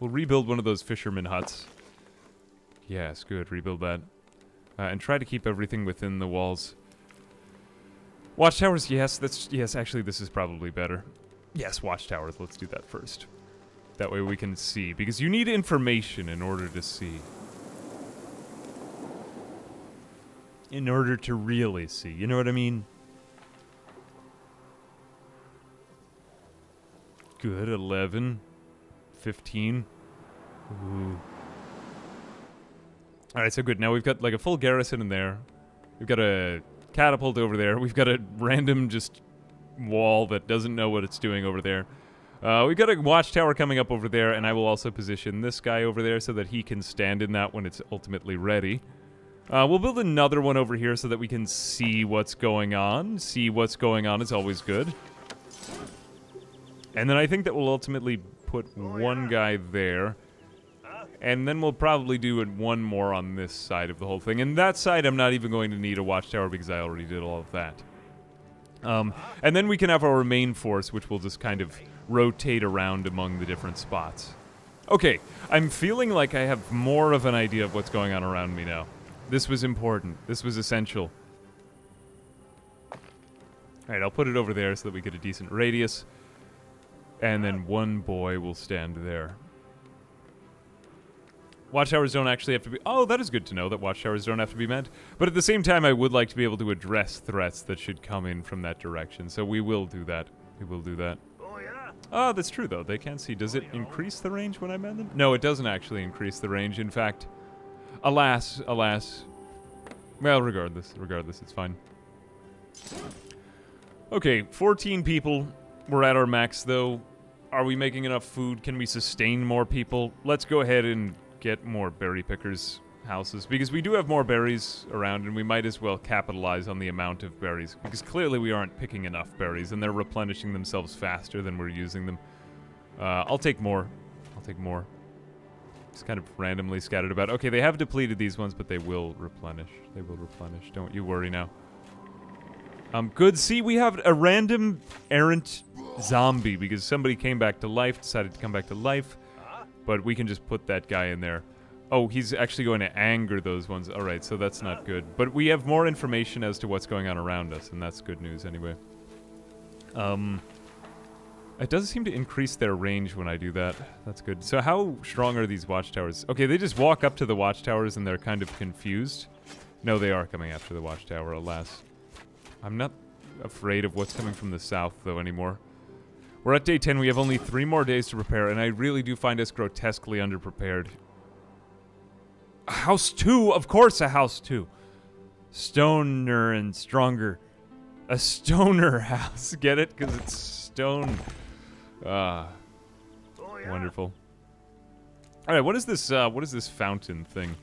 We'll rebuild one of those fisherman huts. Yes, good. Rebuild that. And try to keep everything within the walls. Watchtowers, yes. Yes, actually, this is probably better. Yes, watchtowers. Let's do that first. That way we can see. Because you need information in order to see. In order to really see. You know what I mean? Good. 11. 15. Ooh. Alright, so good. Now we've got like a full garrison in there. We've got a catapult over there. We've got a random just wall that doesn't know what it's doing over there. We've got a watchtower coming up over there, and I will also position this guy over there so that he can stand in that when it's ultimately ready. We'll build another one over here so that we can see what's going on. See what's going on is always good. And then I think that we'll ultimately put one guy there. And then we'll probably do one more on this side of the whole thing. And that side I'm not even going to need a watchtower because I already did all of that. And then we can have our main force, which will just kind of rotate around among the different spots. Okay, I'm feeling like I have more of an idea of what's going on around me now. This was important. This was essential. Alright, I'll put it over there so that we get a decent radius. And then one boy will stand there. Watchtowers don't actually have to be... Oh, that is good to know that watchtowers don't have to be meant. But at the same time, I would like to be able to address threats that should come in from that direction. So we will do that. We will do that. Ah, that's true, though. They can see. Does it increase the range when I mend them? No, it doesn't actually increase the range. In fact, alas, alas. Well, regardless, it's fine. Okay, 14 people. We're at our max, though. Are we making enough food? Can we sustain more people? Let's go ahead and get more berry pickers' houses, because we do have more berries around, and we might as well capitalize on the amount of berries, because clearly we aren't picking enough berries, and they're replenishing themselves faster than we're using them. I'll take more. I'll take more. Just kind of randomly scattered about. Okay, they have depleted these ones, but they will replenish. They will replenish. Don't you worry now. Good. See, we have a random errant zombie, because somebody came back to life, decided to come back to life, but we can just put that guy in there. Oh, he's actually going to anger those ones. Alright, so that's not good. But we have more information as to what's going on around us, and that's good news anyway. It does seem to increase their range when I do that. That's good. So how strong are these watchtowers? Okay, they just walk up to the watchtowers and they're kind of confused. No, they are coming after the watchtower, alas. I'm not afraid of what's coming from the south, though, anymore. We're at day 10. We have only 3 more days to prepare, and I really do find us grotesquely underprepared. A house 2, of course, a house 2. Stoner and stronger. A stoner house. Get it? Because it's stone. Wonderful. All right, what is this fountain thing?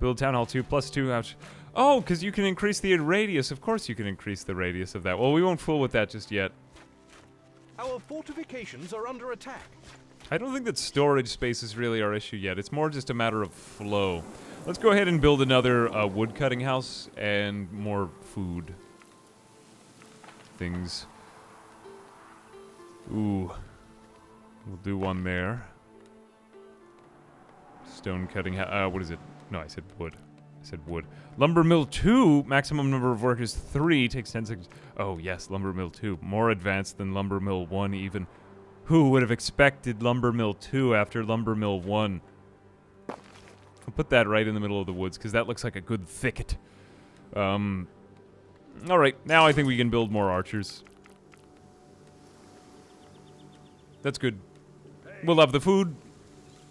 Build town hall 2 plus 2 out. Oh, because you can increase the radius. Of course, you can increase the radius of that. Well, we won't fool with that just yet. Our fortifications are under attack. I don't think that storage space is really our issue yet. It's more just a matter of flow. Let's go ahead and build another woodcutting house and more food things. Ooh. We'll do one there. Stone cutting house. What is it? No, I said wood. I said wood. Lumber mill 2, maximum number of workers 3, takes 10 seconds. Oh, yes, lumber mill 2. More advanced than lumber mill 1 even. Who would have expected Lumber Mill 2 after Lumber Mill 1? I'll put that right in the middle of the woods, because that looks like a good thicket. Alright, now I think we can build more archers. That's good. We'll have the food.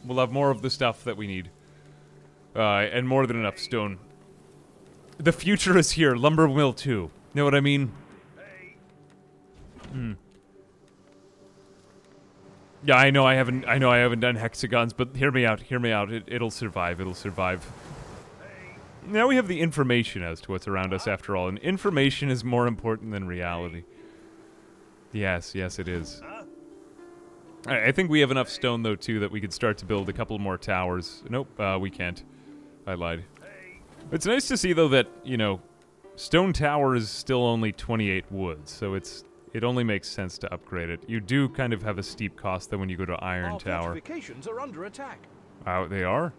We'll have more of the stuff that we need. And more than enough stone. The future is here, Lumber Mill 2. Know what I mean? Hmm. Yeah, I know I haven't done hexagons, but hear me out. It'll survive, Now we have the information as to what's around us after all, and information is more important than reality. Yes, it is. Alright, I think we have enough stone, though, too, that we could start to build a couple more towers. Nope, we can't. I lied. It's nice to see, though, that, you know, stone tower is still only 28 wood, so it only makes sense to upgrade it. You do kind of have a steep cost, though, when you go to Iron Tower. Our fortifications are under attack. Oh, they are?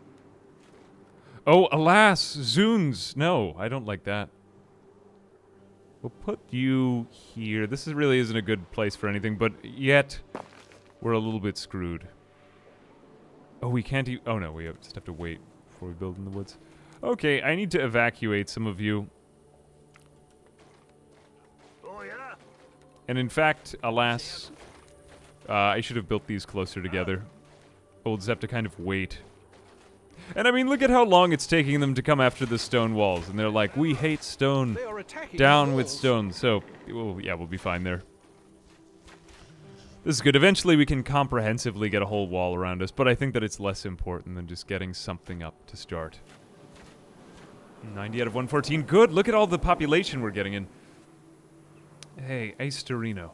Oh, alas, Zunes! No, I don't like that. We'll put you here. This really isn't a good place for anything, but yet, we're a little bit screwed. Oh, we can't even... Oh, no, we just have to wait before we build in the woods. Okay, I need to evacuate some of you. And in fact, alas, I should have built these closer together. We'll just have to kind of wait. And I mean, look at how long it's taking them to come after the stone walls. And they're like, we hate stone. Down with stone. So, yeah, we'll be fine there. This is good. Eventually we can comprehensively get a whole wall around us, but I think that it's less important than just getting something up to start. 90 out of 114. Good! Look at all the population we're getting in. Hey, Ace Torino.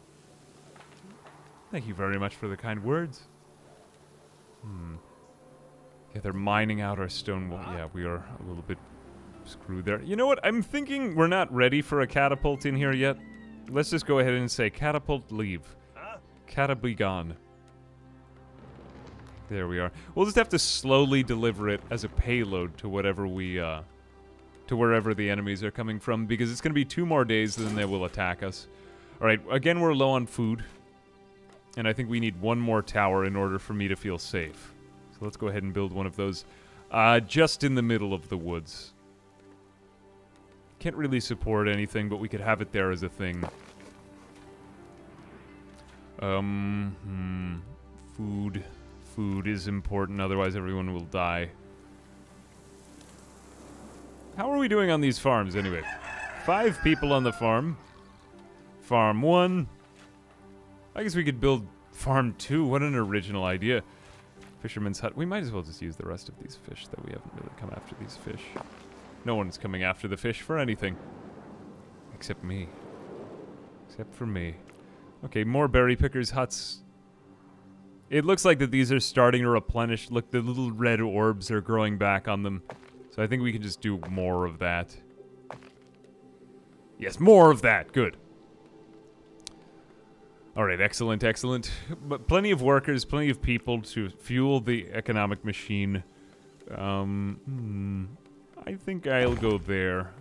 Thank you very much for the kind words. Yeah, they're mining out our stone wall. Yeah, we are a little bit screwed there. You know what? I'm thinking we're not ready for a catapult in here yet. Let's just go ahead and say catapult leave. Catabee gone. There we are. We'll just have to slowly deliver it as a payload to whatever we, to wherever the enemies are coming from, because it's going to be 2 more days and then they will attack us. Alright, again, we're low on food. And I think we need 1 more tower in order for me to feel safe. So let's go ahead and build one of those just in the middle of the woods. Can't really support anything, but we could have it there as a thing. Food. Food is important, otherwise everyone will die. How are we doing on these farms, anyway? 5 people on the farm. Farm 1. I guess we could build farm 2. What an original idea. Fisherman's hut. We might as well just use the rest of these fish, though we haven't really come after these fish. No one's coming after the fish for anything. Except me. Except for me. Okay, more berry pickers' huts. It looks like that these are starting to replenish. Look, the little red orbs are growing back on them. So I think we can just do more of that. Yes, more of that! Good. Alright, excellent, excellent. But plenty of workers, plenty of people to fuel the economic machine. I think I'll go there.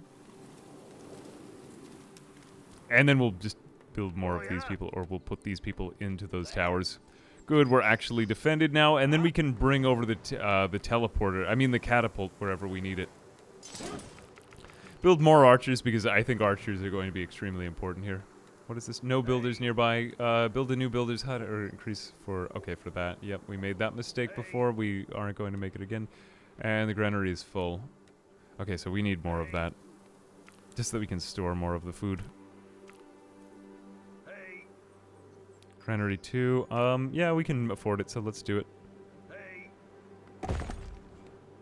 And then we'll just build more of these people, or we'll put these people into those towers. Good, we're actually defended now, and then we can bring over the teleporter, I mean the catapult, wherever we need it. Build more archers, because I think archers are going to be extremely important here. What is this? No builders nearby. Build a new builder's hut, or increase for... Okay, for that. Yep, we made that mistake before. We aren't going to make it again. And the granary is full. Okay, so we need more of that. Just so that we can store more of the food. Granary 2. Yeah, we can afford it, so let's do it.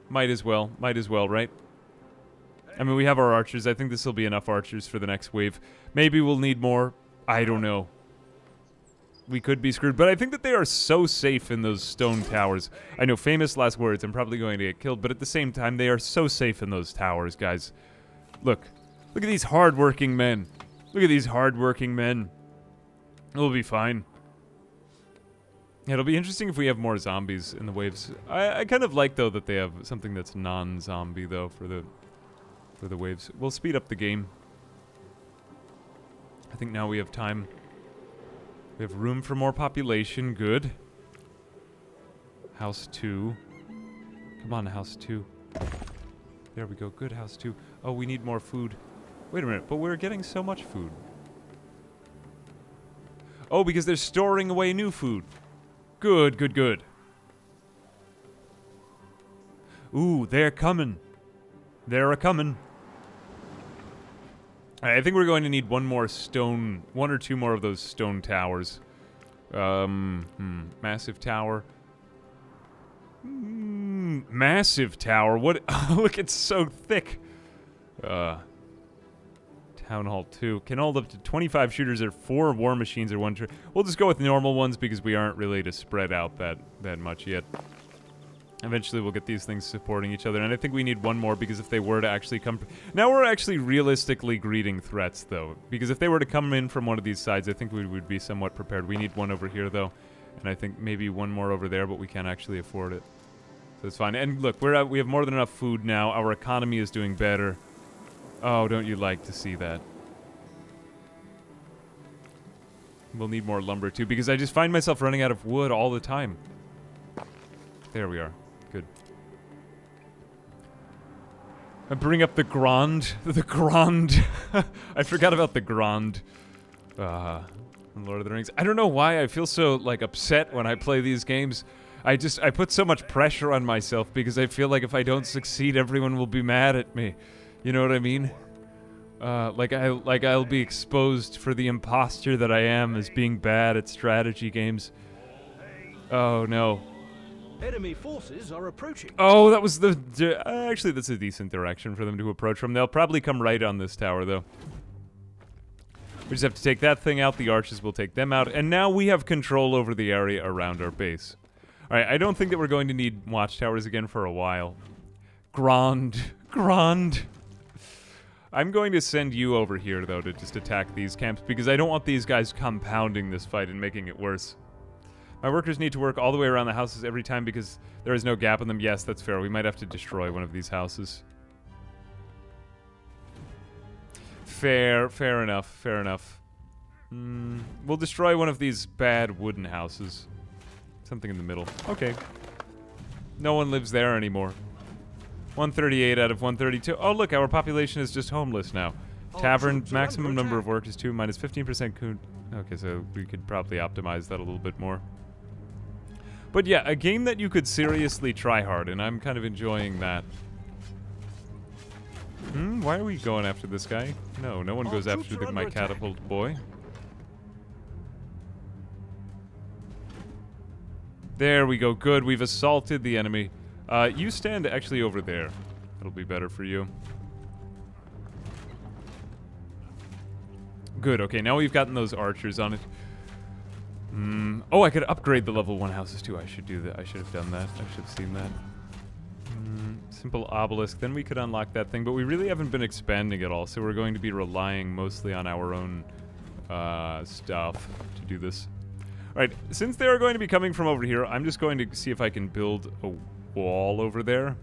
Might as well, right? I mean, we have our archers. I think this will be enough archers for the next wave. Maybe we'll need more. I don't know. We could be screwed, but I think that they are so safe in those stone towers. I know, famous last words. I'm probably going to get killed, but at the same time, they are so safe in those towers, guys. Look. Look at these hardworking men. Look at these hardworking men. It'll be fine. It'll be interesting if we have more zombies in the waves. I kind of like, though, that they have something that's non-zombie, though, for the... for the waves. We'll speed up the game. I think now we have time. We have room for more population. Good. House 2. Come on, house 2. There we go. Good, house 2. Oh, we need more food. Wait a minute, but we're getting so much food. Oh, because they're storing away new food. Good, good, good. Ooh, they're coming. They're a-coming. I think we're going to need 1 or 2 more of those stone towers. Massive tower. Massive tower. What? Look, it's so thick. Town Hall 2. Can hold up to 25 shooters or 4 war machines or 1 tree. We'll just go with normal ones because we aren't really to spread out that much yet. Eventually we'll get these things supporting each other, and I think we need 1 more because if they were to actually come... Now we're actually realistically greeting threats, though, because if they were to come in from one of these sides, I think we would be somewhat prepared. We need 1 over here, though, and I think maybe 1 more over there, but we can't actually afford it. So it's fine. And look, we have more than enough food now. Our economy is doing better. Oh, don't you like to see that? We'll need more lumber, too, because I just find myself running out of wood all the time. There we are. Good. I bring up the Grand. The Grand. I forgot about the Grand. Lord of the Rings. I don't know why I feel so, like, upset when I play these games. I put so much pressure on myself because I feel like if I don't succeed, everyone will be mad at me. You know what I mean? I'll be exposed for the imposter that I am as being bad at strategy games. Oh no. Enemy forces are approaching. Oh, that was the... Actually, that's a decent direction for them to approach from. They'll probably come right on this tower, though. We just have to take that thing out. The archers will take them out. And now we have control over the area around our base. All right, I don't think that we're going to need watchtowers again for a while. Grand. I'm going to send you over here, though, to just attack these camps, because I don't want these guys compounding this fight and making it worse. My workers need to work all the way around the houses every time because there is no gap in them. Yes, that's fair. We might have to destroy one of these houses. Fair enough. We'll destroy one of these bad wooden houses. Something in the middle. Okay. No one lives there anymore. 138 out of 132. Oh, look, our population is just homeless now. Tavern, maximum number of workers 2, minus 15% coon. Okay, so we could probably optimize that a little bit more. But yeah, a game that you could seriously try hard, and I'm kind of enjoying that. Why are we going after this guy? No, no one goes after my catapult boy. There we go, good, we've assaulted the enemy. You stand actually over there. That'll be better for you. Good, okay, now we've gotten those archers on it. Oh, I could upgrade the level 1 houses too. I should do that. I should have done that. I should have seen that. Simple obelisk. Then we could unlock that thing, but we really haven't been expanding at all, so we're going to be relying mostly on our own stuff to do this. Alright, since they are going to be coming from over here, I'm just going to see if I can build a wall over there.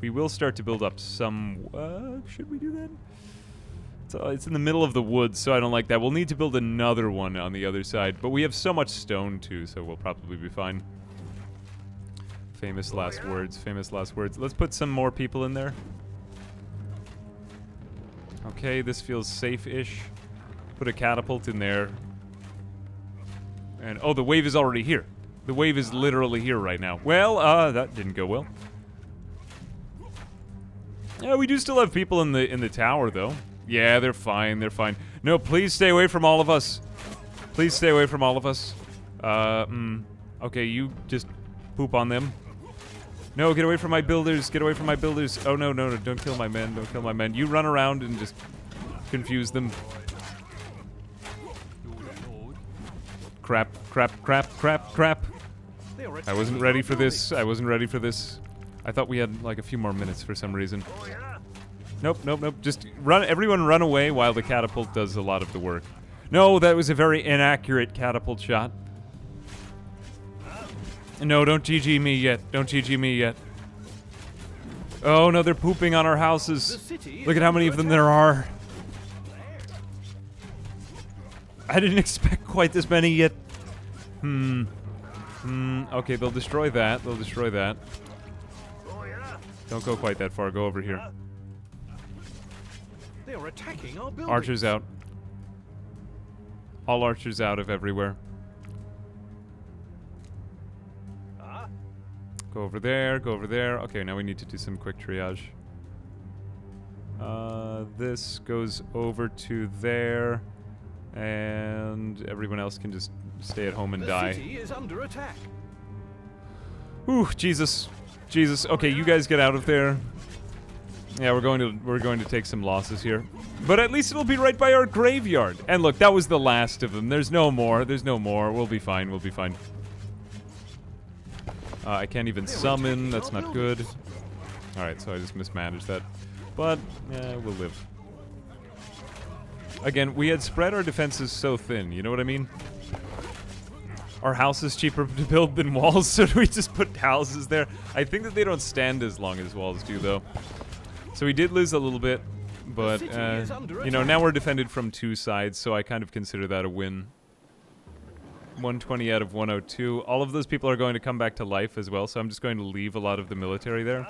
We will start to build up some... should we do that? It's in the middle of the woods, so I don't like that. We'll need to build another one on the other side. But we have so much stone, too, so we'll probably be fine. Famous last words. Famous last words. Let's put some more people in there. Okay, this feels safe-ish. Put a catapult in there. And, oh, the wave is already here. The wave is literally here right now. Well, that didn't go well. Yeah, we do still have people in the tower, though. Yeah, they're fine, they're fine. No, please stay away from all of us. Please stay away from all of us. Okay, you just poop on them. No, get away from my builders, get away from my builders. Oh, no, no, no, don't kill my men, don't kill my men. You run around and just confuse them. Crap. I wasn't ready for this, I thought we had, like, a few more minutes for some reason. Nope. Just run. Everyone run away while the catapult does a lot of the work. No, that was a very inaccurate catapult shot. No, don't GG me yet. Don't GG me yet. Oh, no, they're pooping on our houses. Look at how many of them there are. I didn't expect quite this many yet. Okay, they'll destroy that. Don't go quite that far. Go over here. They are attacking our buildings. Archers out. All archers out of everywhere. Go over there. Okay, now we need to do some quick triage. This goes over to there, and everyone else can just stay at home and die. The city is under attack. Ooh, Jesus. Okay, you guys get out of there. Yeah, we're going to take some losses here. But at least it'll be right by our graveyard. And look, that was the last of them. There's no more. We'll be fine. I can't even summon. That's not good. All right, so I just mismanaged that. But we'll live. Again, we had spread our defenses so thin. You know what I mean? Our house is cheaper to build than walls, so we just put houses there. I think that they don't stand as long as walls do, though. So we did lose a little bit, but, you know, now we're defended from two sides, so I kind of consider that a win. 120 out of 102. All of those people are going to come back to life as well, so I'm just going to leave a lot of the military there.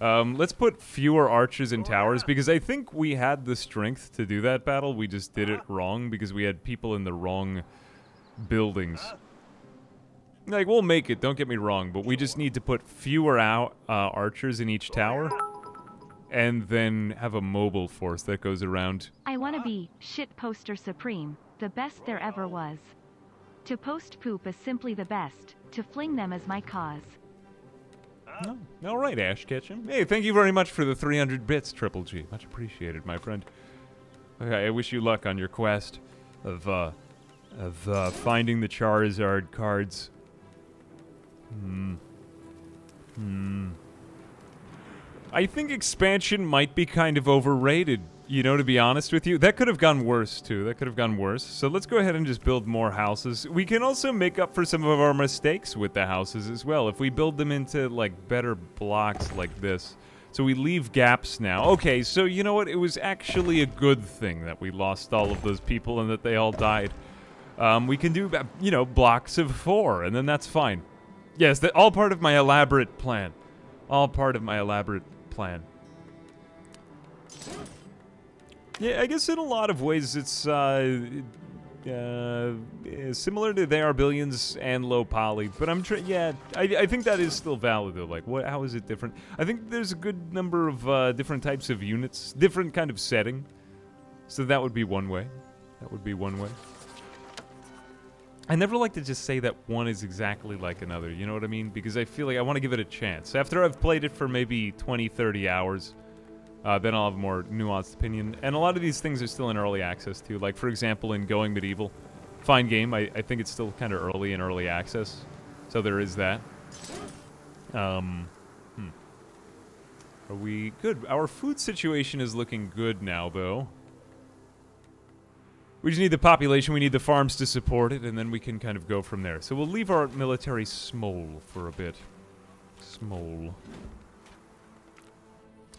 Let's put fewer archers in towers, because I think we had the strength to do that battle. We just did it wrong, because we had people in the wrong buildings. Like, we'll make it, don't get me wrong, but we just need to put fewer archers in each tower, and then have a mobile force that goes around. I want to be shit poster supreme, the best there ever was. To post poop is simply the best, to fling them is my cause. Oh, all right, Ash Ketchum. Hey, thank you very much for the 300 bits, Triple G. Much appreciated, my friend. Okay, I wish you luck on your quest of finding the Charizard cards. I think expansion might be kind of overrated, you know, to be honest with you. That could have gone worse, too. That could have gone worse. So let's go ahead and just build more houses. We can also make up for some of our mistakes with the houses as well, if we build them into, like, better blocks like this. So we leave gaps now. Okay, so you know what? It was actually a good thing that we lost all of those people and that they all died. We can do, you know, blocks of 4, and then that's fine. Yes, that all part of my elaborate plan. All part of my elaborate plan. Yeah, I guess in a lot of ways it's similar to They Are Billions and low poly, but I think that is still valid though. Like, what? How is it different? I think there's a good number of different types of units, different kind of setting. So that would be one way. That would be one way. I never like to just say that one is exactly like another, you know what I mean? Because I feel like I want to give it a chance. After I've played it for maybe 20, 30 hours, then I'll have a more nuanced opinion. And a lot of these things are still in early access, too. Like, for example, in Going Medieval. Fine game, I think it's still kind of early in early access. So there is that. Are we good? Our food situation is looking good now, though. We just need the population, we need the farms to support it, and then we can kind of go from there. So we'll leave our military small for a bit. Small.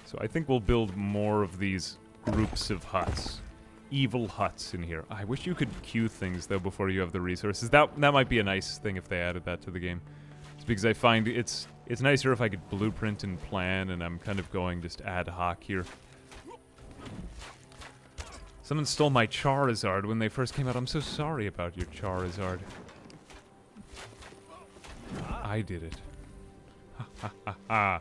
So I think we'll build more of these groups of huts. Evil huts in here. I wish you could queue things, though, before you have the resources. That might be a nice thing if they added that to the game. It's because I find it's nicer if I could blueprint and plan, and I'm kind of going just ad hoc here. Someone stole my Charizard when they first came out. I'm so sorry about your Charizard. I did it. Ha ha ha ha.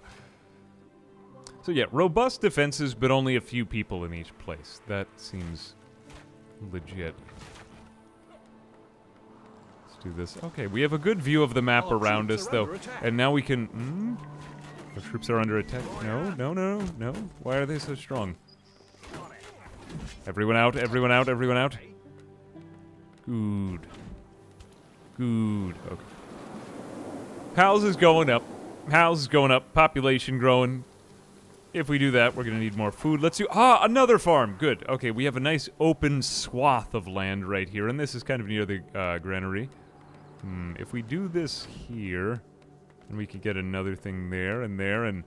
So yeah, robust defenses, but only a few people in each place. That seems legit. Let's do this. Okay, we have a good view of the map around us, though. And now we can... Our troops are under attack. No, no, no, no. Why are they so strong? Everyone out, everyone out, everyone out. Good. Good. Okay. Houses going up. Houses going up. Population growing. If we do that, we're going to need more food. Let's do... Ah, another farm. Good. Okay, we have a nice open swath of land right here. And this is kind of near the granary. If we do this here, then we could get another thing there and there and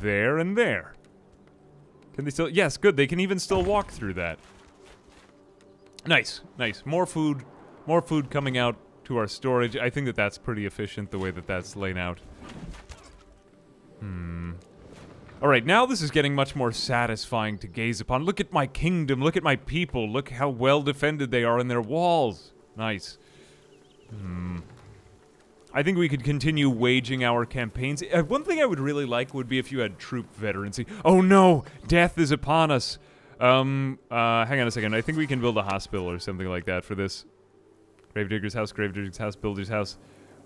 there and there. Can they still... Yes, good. They can even still walk through that. Nice. Nice. More food. More food coming out to our storage. I think that that's pretty efficient, the way that that's laid out. Alright, now this is getting much more satisfying to gaze upon. Look at my kingdom. Look at my people. Look how well defended they are in their walls. Nice. I think we could continue waging our campaigns. One thing I would really like would be if you had troop veterancy. Oh no! Death is upon us! Hang on a second. I think we can build a hospital or something like that for this. Gravedigger's house, builder's house.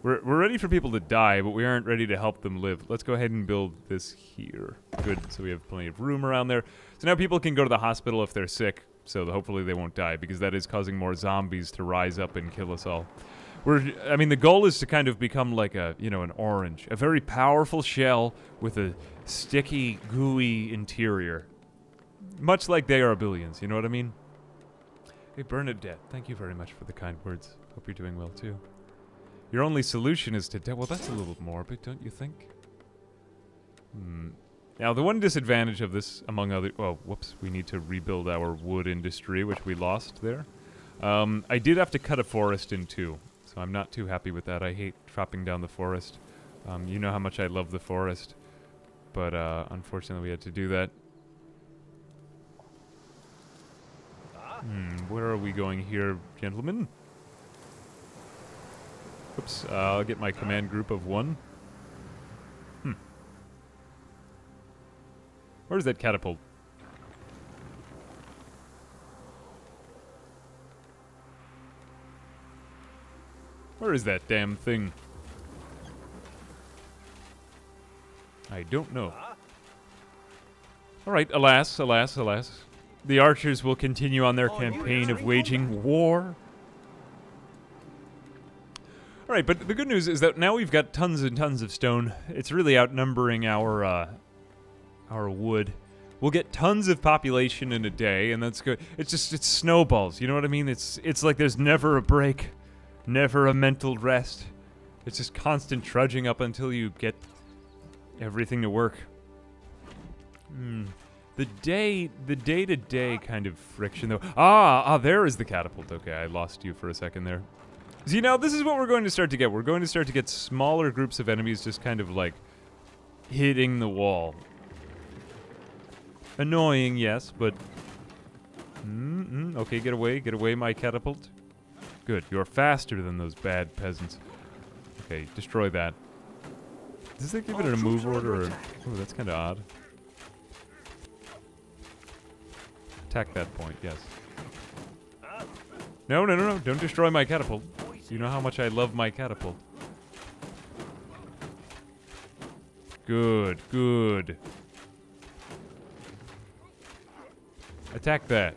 We're ready for people to die, but we aren't ready to help them live. Let's go ahead and build this here. Good, so we have plenty of room around there. So now people can go to the hospital if they're sick, so hopefully they won't die, because that is causing more zombies to rise up and kill us all. I mean, the goal is to kind of become like a, you know, an orange. A very powerful shell with a sticky, gooey interior. Much like They Are Billions, you know what I mean? Hey, Bernadette, thank you very much for the kind words. Hope you're doing well, too. Your only solution is to die. Well, that's a little morbid, don't you think? Now, the one disadvantage of this, among other... Oh, whoops. We need to rebuild our wood industry, which we lost there. I did have to cut a forest in two. So I'm not too happy with that. I hate chopping down the forest. You know how much I love the forest. But unfortunately we had to do that. Where are we going here, gentlemen? Oops, I'll get my command group of one. Where's that catapult? Where is that damn thing? I don't know. Alright, alas, alas, alas. The archers will continue on their campaign of waging war. Alright, but the good news is that now we've got tons and tons of stone. It's really outnumbering our wood. We'll get tons of population in a day, and that's good. It's just, it snowballs, you know what I mean? It's like there's never a break, never a mental rest. It's just constant trudging up until you get everything to work. The day-to-day kind of friction, though. There is the catapult. Okay, I lost you for a second there. See, now this is what we're going to start to get. We're going to start to get smaller groups of enemies just kind of, like, hitting the wall. Annoying, yes, but... Okay, get away, my catapult. Good, you're faster than those bad peasants. Okay, destroy that. Does that give it a move order? Oh, that's kind of odd. Attack that point, yes. No, no, no, no, don't destroy my catapult. You know how much I love my catapult. Good, good. Attack that.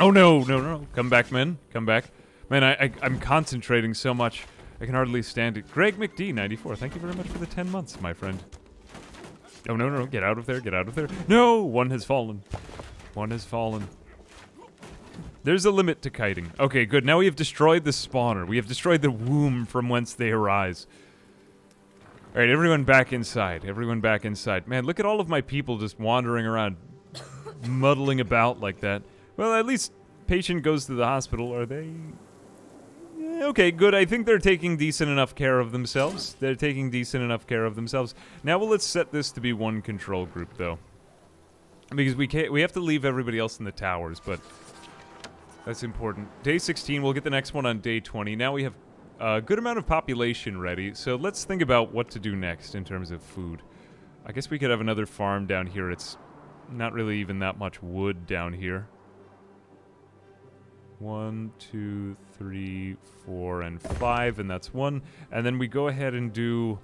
Oh no, no, no. Come back, men. Come back. Man, I'm concentrating so much. I can hardly stand it. Greg McD, 94. Thank you very much for the 10 months, my friend. Oh no, no, no. Get out of there. Get out of there. No! One has fallen. One has fallen. There's a limit to kiting. Okay, good. Now we have destroyed the spawner. We have destroyed the womb from whence they arise. Alright, everyone back inside. Everyone back inside. Man, look at all of my people just wandering around, muddling about like that. Well, at least patient goes to the hospital. Are they... Okay, good. I think they're taking decent enough care of themselves. They're taking decent enough care of themselves. Now, well, let's set this to be one control group, though. Because we can't, we have to leave everybody else in the towers, but... That's important. Day 16, we'll get the next one on day 20. Now we have... a good amount of population ready, so let's think about what to do next in terms of food. I guess we could have another farm down here. It's not really even that much wood down here. 1, 2, 3, 4, and 5, and that's one. And then we go ahead and do...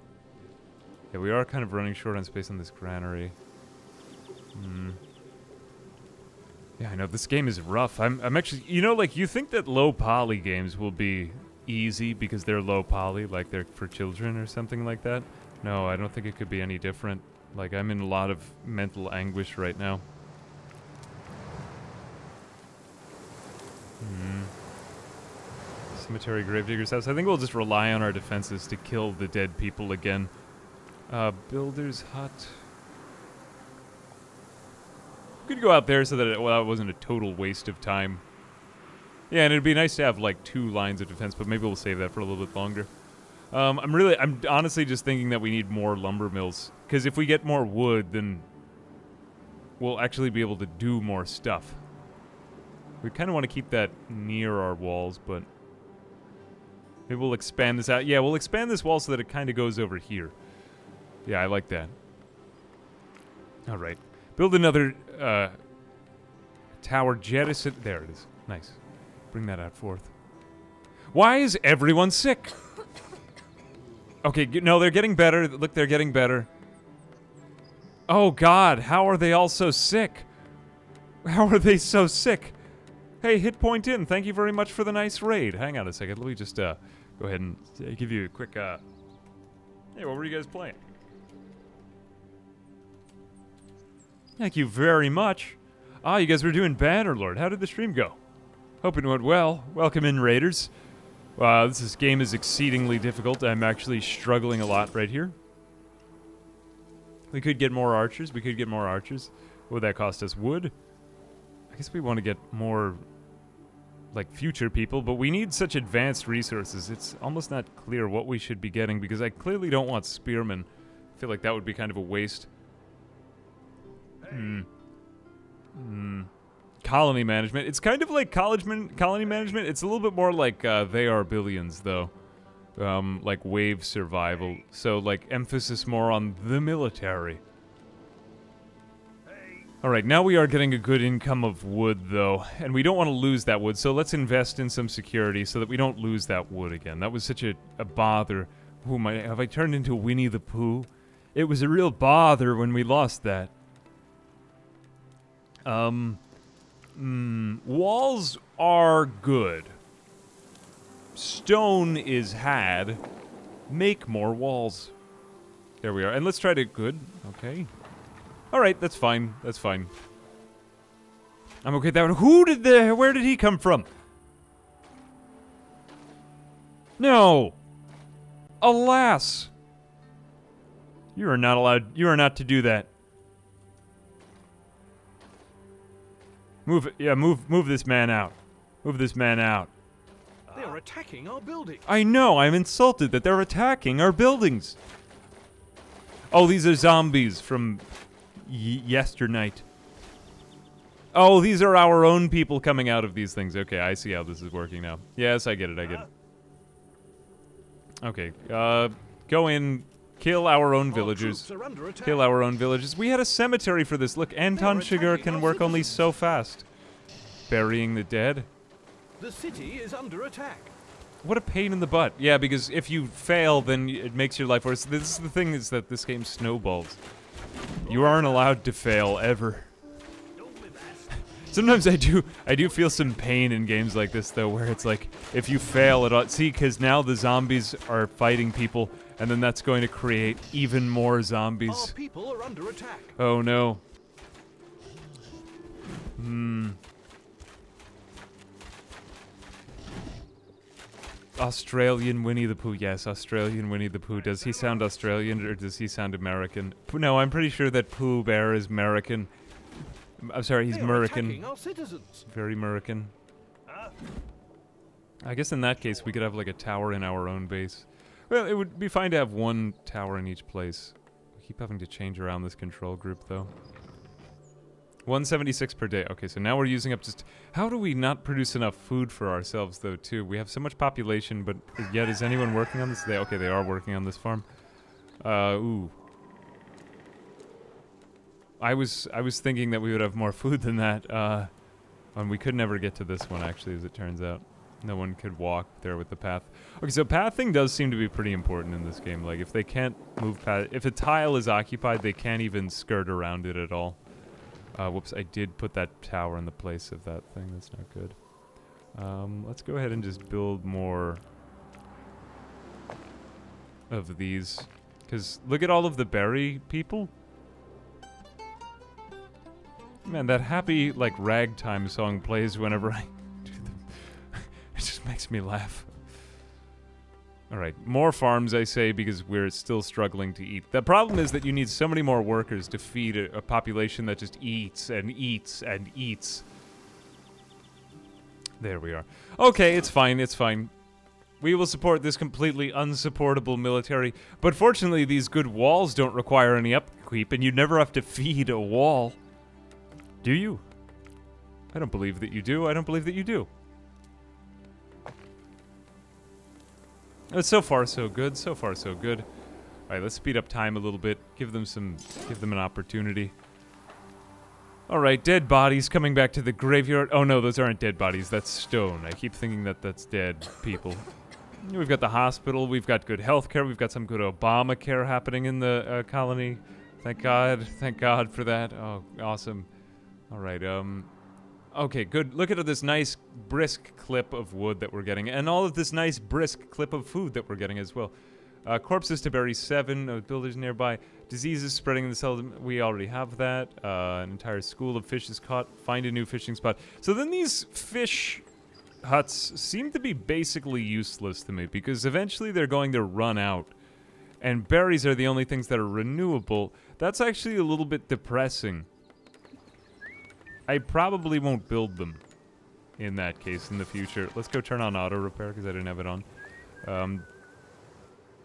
Yeah, we are kind of running short on space on this granary. Yeah, I know, this game is rough. I'm actually... You know, like, you think that low poly games will be... easy because they're low poly, like they're for children or something like that. No, I don't think it could be any different. Like, I'm in a lot of mental anguish right now. Cemetery Gravedigger's House. I think we'll just rely on our defenses to kill the dead people again. Builder's Hut. We could go out there so that it wasn't a total waste of time. Yeah, and it'd be nice to have, like, 2 lines of defense, but maybe we'll save that for a little bit longer. I'm honestly just thinking that we need more lumber mills. Because if we get more wood, then we'll actually be able to do more stuff. We kind of want to keep that near our walls, but... Maybe we'll expand this out. Yeah, we'll expand this wall so that it kind of goes over here. Yeah, I like that. Alright. Build another, tower jettison. There it is. Nice. Bring that out forth. Why is everyone sick? Okay, no, they're getting better. Look, they're getting better. Oh, God, how are they all so sick? How are they so sick? Hey, hit point in. Thank you very much for the nice raid. Hang on a second. Let me just go ahead and give you a quick... Hey, what were you guys playing? Thank you very much. Ah, you guys were doing Bannerlord. How did the stream go? Hope it went well. Welcome in, raiders. Wow, this game is exceedingly difficult. I'm actually struggling a lot right here. We could get more archers. We could get more archers. Would that cost us wood? I guess we want to get more, like, future people, but we need such advanced resources. It's almost not clear what we should be getting, because I clearly don't want spearmen. I feel like that would be kind of a waste. colony management. It's kind of like colony management. It's a little bit more like They Are Billions, though. Like wave survival. So, like, emphasis more on the military. Alright, now we are getting a good income of wood, though. And we don't want to lose that wood, so let's invest in some security so that we don't lose that wood again. That was such a bother. Ooh, have I turned into Winnie the Pooh? It was a real bother when we lost that. Walls are good. Stone is had. Make more walls. There we are. And let's try to... Good. Okay. Alright, that's fine. That's fine. I'm okay with that one. Where did he come from? No! Alas! You are not allowed... You are not to do that. Move... Yeah, move this man out. Move this man out. They're attacking our building. I know, I'm insulted that they're attacking our buildings. Oh, these are zombies from yesternight. Oh, these are our own people coming out of these things. Okay, I see how this is working now. Yes, I get it, I get it. Okay, go in, kill our own villagers. Kill our own villagers. We had a cemetery for this. Look, Anton Chigurh can work only so fast. Burying the dead. The city is under attack. What a pain in the butt. Yeah, because if you fail, then it makes your life worse. This is the thing, is that this game snowballs. You aren't allowed to fail, ever. Sometimes I do feel some pain in games like this, though, where it's like, if you fail at all... See, because now the zombies are fighting people, and then that's going to create even more zombies. Our people are under attack. Oh, no. Australian Winnie the Pooh, yes, Australian Winnie the Pooh. Does he sound Australian or does he sound American? No, I'm pretty sure that Pooh Bear is American. I'm sorry, he's American. Very American. I guess in that case we could have like a tower in our own base. Well, it would be fine to have one tower in each place. We keep having to change around this control group though. 176 per day. Okay, so now we're using up just... How do we not produce enough food for ourselves, though, too? We have so much population, but yet is anyone working on this? Okay, they are working on this farm. Ooh. I was thinking that we would have more food than that, and we could never get to this one, actually, as it turns out. No one could walk there with the path. Okay, so pathing does seem to be pretty important in this game. Like, if they can't move past... If a tile is occupied, they can't even skirt around it at all. Whoops, I did put that tower in the place of that thing. That's not good. Let's go ahead and just build more of these. Because look at all of the berry people. Man, that happy, like, ragtime song plays whenever I do them. It just makes me laugh. Alright, more farms I say because we're still struggling to eat. The problem is that you need so many more workers to feed a population that just eats and eats and eats. There we are. Okay, it's fine, it's fine. We will support this completely unsupportable military, but fortunately these good walls don't require any upkeep and you never have to feed a wall. Do you? I don't believe that you do, I don't believe that you do. So far, so good. So far, so good. All right, let's speed up time a little bit. Give them an opportunity. All right, dead bodies coming back to the graveyard. Oh no, those aren't dead bodies. That's stone. I keep thinking that that's dead people. We've got the hospital. We've got good healthcare. We've got some good Obamacare happening in the colony. Thank God. Thank God for that. Oh, awesome. All right. Okay, good. Look at this nice, brisk clip of wood that we're getting. And all of this nice, brisk clip of food that we're getting as well. Corpses to bury 7, builders nearby. Diseases spreading in the cells. We already have that. An entire school of fish is caught. Find a new fishing spot. So then these fish huts seem to be basically useless to me. Because eventually they're going to run out. And berries are the only things that are renewable. That's actually a little bit depressing. I probably won't build them in that case in the future. Let's go turn on auto repair because I didn't have it on.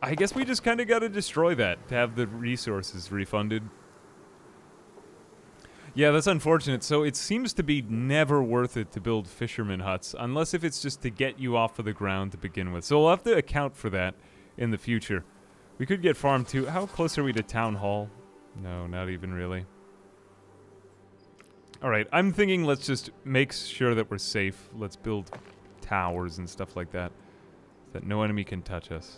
I guess we just kind of got to destroy that to have the resources refunded. Yeah, that's unfortunate. So it seems to be never worth it to build fisherman huts, unless if it's just to get you off of the ground to begin with. So we'll have to account for that in the future. We could get farm to... How close are we to town hall? No, not even really. Alright, I'm thinking let's just make sure that we're safe. Let's build towers and stuff like that, so that no enemy can touch us.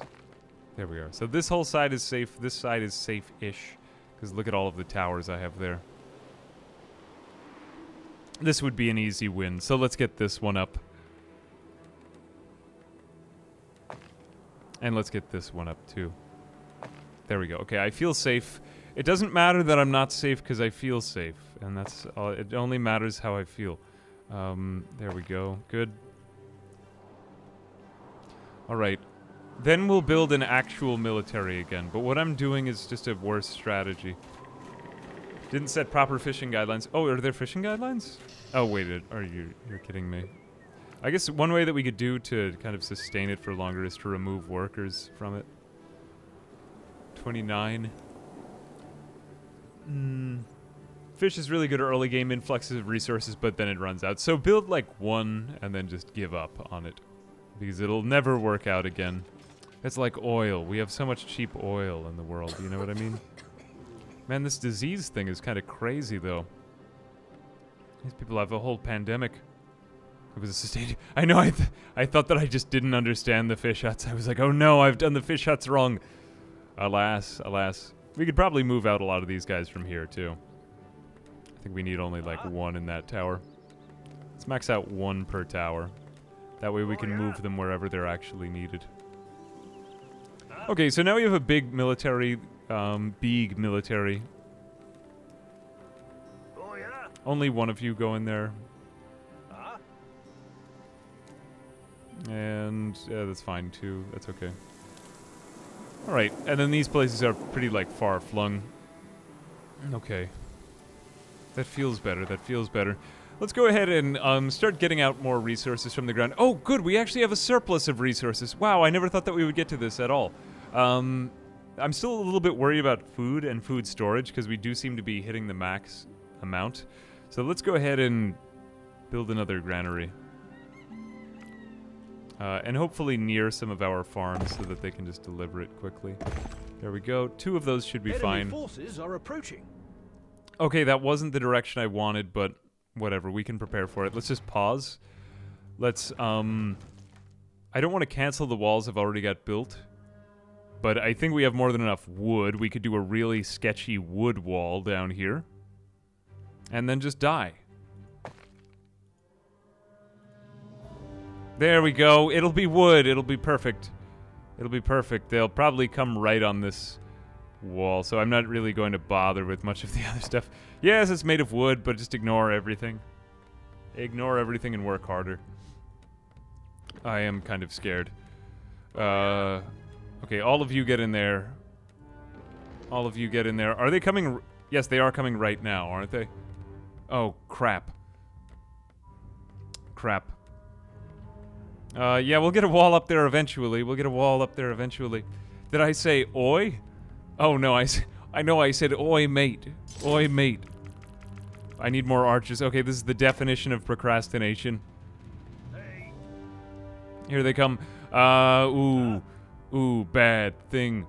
There we are. So this whole side is safe. This side is safe-ish, because look at all of the towers I have there. This would be an easy win, so let's get this one up. And let's get this one up, too. There we go. Okay, I feel safe. It doesn't matter that I'm not safe because I feel safe, and that's all. It only matters how I feel. There we go. Good. Alright. Then we'll build an actual military again, but what I'm doing is just a worse strategy. Didn't set proper fishing guidelines. Oh, are there fishing guidelines? Oh, wait, are you're kidding me. I guess one way that we could do to kind of sustain it for longer is to remove workers from it. 29. Fish is really good early game, influx of resources, but then it runs out. So build like one and then just give up on it, because it'll never work out again. It's like oil. We have so much cheap oil in the world, you know what I mean? Man, this disease thing is kind of crazy, though. These people have a whole pandemic. It was a sustained... I know, I thought that I just didn't understand the fish huts. I was like, oh no, I've done the fish huts wrong. Alas, alas. We could probably move out a lot of these guys from here, too. I think we need only, like, one in that tower. Let's max out one per tower. That way we can move them wherever they're actually needed. Okay, so now we have a big military... big military. Oh, yeah. Only one of you go in there. And that's fine too. That's okay. All right, and then these places are pretty like far flung. Okay. That feels better. That feels better. Let's go ahead and start getting out more resources from the ground. Oh, good. We actually have a surplus of resources. Wow, I never thought that we would get to this at all. I'm still a little bit worried about food and food storage, because we do seem to be hitting the max amount. So let's go ahead and build another granary. And hopefully near some of our farms so that they can just deliver it quickly. There we go. Two of those should be fine. Enemy forces are approaching. Okay, that wasn't the direction I wanted, but whatever. We can prepare for it. Let's just pause. Let's, I don't want to cancel the walls I've already got built. But I think we have more than enough wood. We could do a really sketchy wood wall down here. And then just die. There we go. It'll be wood. It'll be perfect. It'll be perfect. They'll probably come right on this wall. So I'm not really going to bother with much of the other stuff. Yes, it's made of wood, but just ignore everything. Ignore everything and work harder. I am kind of scared. Okay, all of you get in there. All of you get in there. Are they coming? Yes, they are coming right now, aren't they? Oh, crap. Crap. Yeah, we'll get a wall up there eventually. We'll get a wall up there eventually. Did I say oi? Oh, no, I know I said oi, mate. Oi, mate. I need more archers. Okay, this is the definition of procrastination. Hey. Here they come. Ooh. Ooh, bad thing.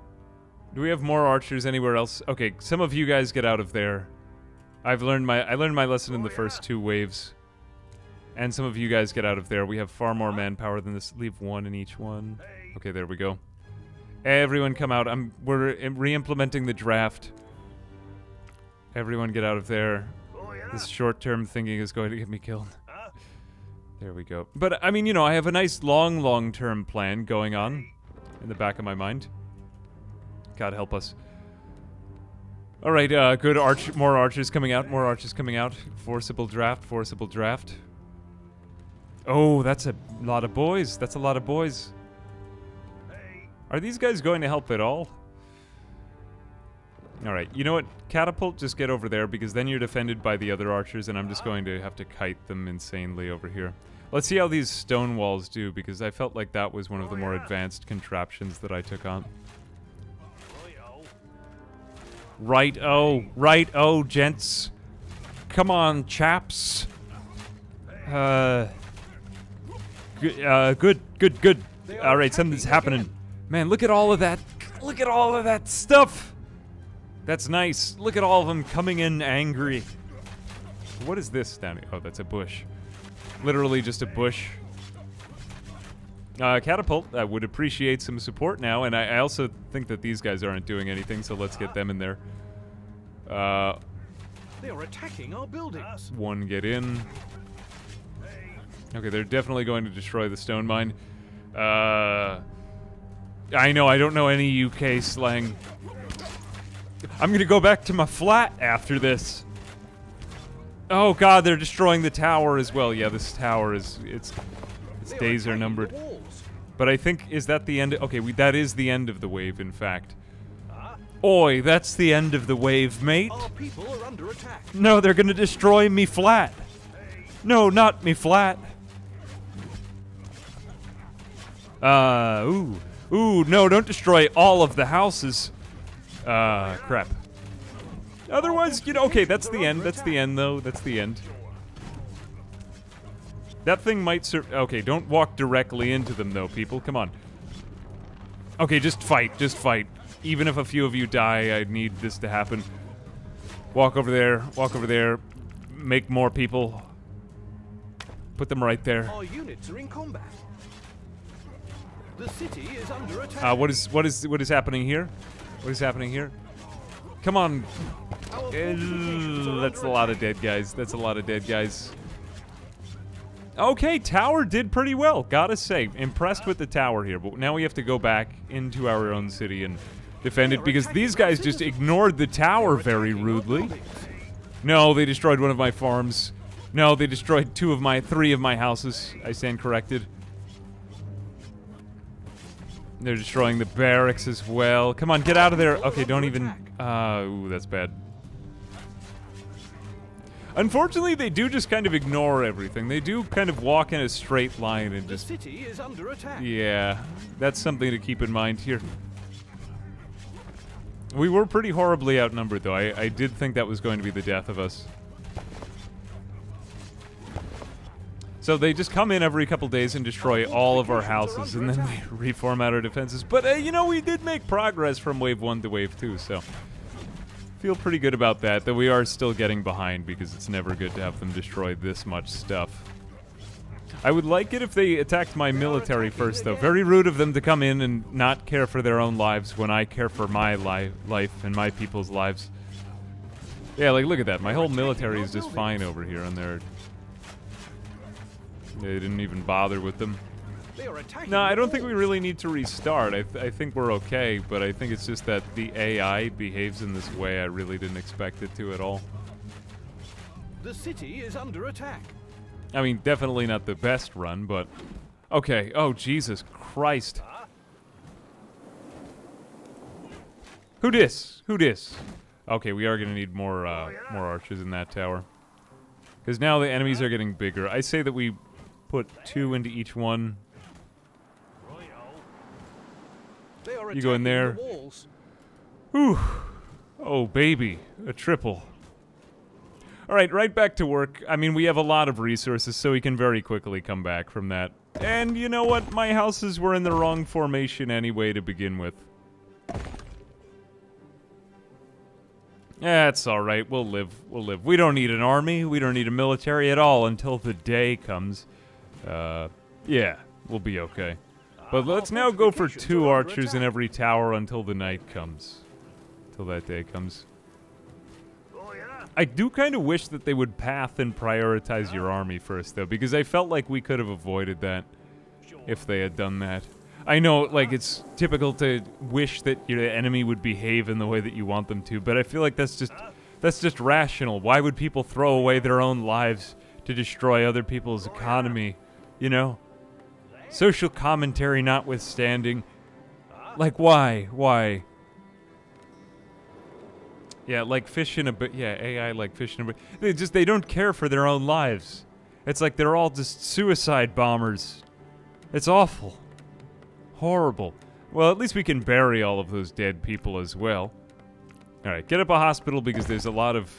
Do we have more archers anywhere else? Okay, some of you guys get out of there. I learned my lesson in the first two waves. And some of you guys get out of there. We have far more manpower than this. Leave one in each one. Okay, there we go. Everyone come out. We're re-implementing the draft. Everyone get out of there. This short-term thinking is going to get me killed. There we go. But I mean, you know, I have a nice long-term plan going on in the back of my mind. God help us. Alright, good. More archers coming out. More archers coming out. Forcible draft. Forcible draft. Oh, that's a lot of boys. That's a lot of boys. Are these guys going to help at all? Alright, you know what? Catapult, just get over there, because then you're defended by the other archers, and I'm just going to have to kite them insanely over here. Let's see how these stone walls do, because I felt like that was one of the more advanced contraptions that I took on. Right-o, gents. Come on, chaps. Good. All right, something's happening. Man, look at all of that. Look at all of that stuff. That's nice. Look at all of them coming in angry. What is this down here? Oh, that's a bush. Literally just a bush. Catapult, I would appreciate some support now, and I also think that these guys aren't doing anything, so let's get them in there. They are attacking our buildings. One get in. Okay, they're definitely going to destroy the stone mine. I know, I don't know any UK slang. I'm gonna go back to my flat after this. Oh god, they're destroying the tower as well. Yeah, this tower is, its days are numbered. But I think, is that the end? Okay, that is the end of the wave, in fact. Oi, that's the end of the wave, mate. Our people are under attack. No, they're gonna destroy me flat. No, not me flat. Ooh, no, don't destroy all of the houses. Crap. Otherwise, you know, okay, that's the end. That's the end, though. That's the end. That thing might serve. Okay, don't walk directly into them, though, people. Come on. Okay, just fight. Just fight. Even if a few of you die, I need this to happen. Walk over there. Walk over there. Make more people. Put them right there. Our units are in combat. The city is under attack. What is happening here? What is happening here? Come on. That's a lot of dead guys. That's a lot of dead guys. Okay, tower did pretty well. Gotta say, impressed with the tower here. But now we have to go back into our own city and defend it because these guys just ignored the tower very rudely. No, they destroyed one of my farms. No, they destroyed three of my houses. I stand corrected. They're destroying the barracks as well. Come on, get out of there. Okay, don't even... ooh, that's bad. Unfortunately, they do just kind of ignore everything. They do kind of walk in a straight line and just... The city is under attack. Yeah, that's something to keep in mind here. We were pretty horribly outnumbered, though. I did think that was going to be the death of us. So they just come in every couple days and destroy all of our houses, and then we reformat our defenses. But, you know, we did make progress from Wave 1 to Wave 2, so... Feel pretty good about that, though we are still getting behind because it's never good to have them destroy this much stuff. I would like it if they attacked my military first, though. Very rude of them to come in and not care for their own lives when I care for my life and my people's lives. Yeah, like, look at that. My whole military is just fine over here, and they're... They didn't even bother with them. No, I don't think we really need to restart. I think we're okay, but I think it's just that the AI behaves in this way I really didn't expect it to at all. The city is under attack. I mean, definitely not the best run, but... Okay, oh, Jesus Christ. Who dis? Who dis? Okay, we are gonna need more archers in that tower. Because now the enemies are getting bigger. I say that we... Put two into each one. You go in there. Ooh. Oh, baby. A triple. Alright, right back to work. I mean, we have a lot of resources, so we can very quickly come back from that. And you know what? My houses were in the wrong formation anyway to begin with. That's alright. We'll live. We'll live. We don't need an army. We don't need a military at all until the day comes. Yeah, we'll be okay. But let's now go for two archers in every tower until the night comes. Until that day comes. I do kind of wish that they would path and prioritize your army first, though, because I felt like we could have avoided that if they had done that. I know, like, it's typical to wish that your enemy would behave in the way that you want them to, but I feel like that's just rational. Why would people throw away their own lives to destroy other people's economy? You know, social commentary notwithstanding. Like, why? Why? Yeah, like fish in a bucket. Yeah, AI like fish in a bucket. They don't care for their own lives. It's like they're all just suicide bombers. It's awful. Horrible. Well, at least we can bury all of those dead people as well. Alright, get up a hospital because there's a lot of...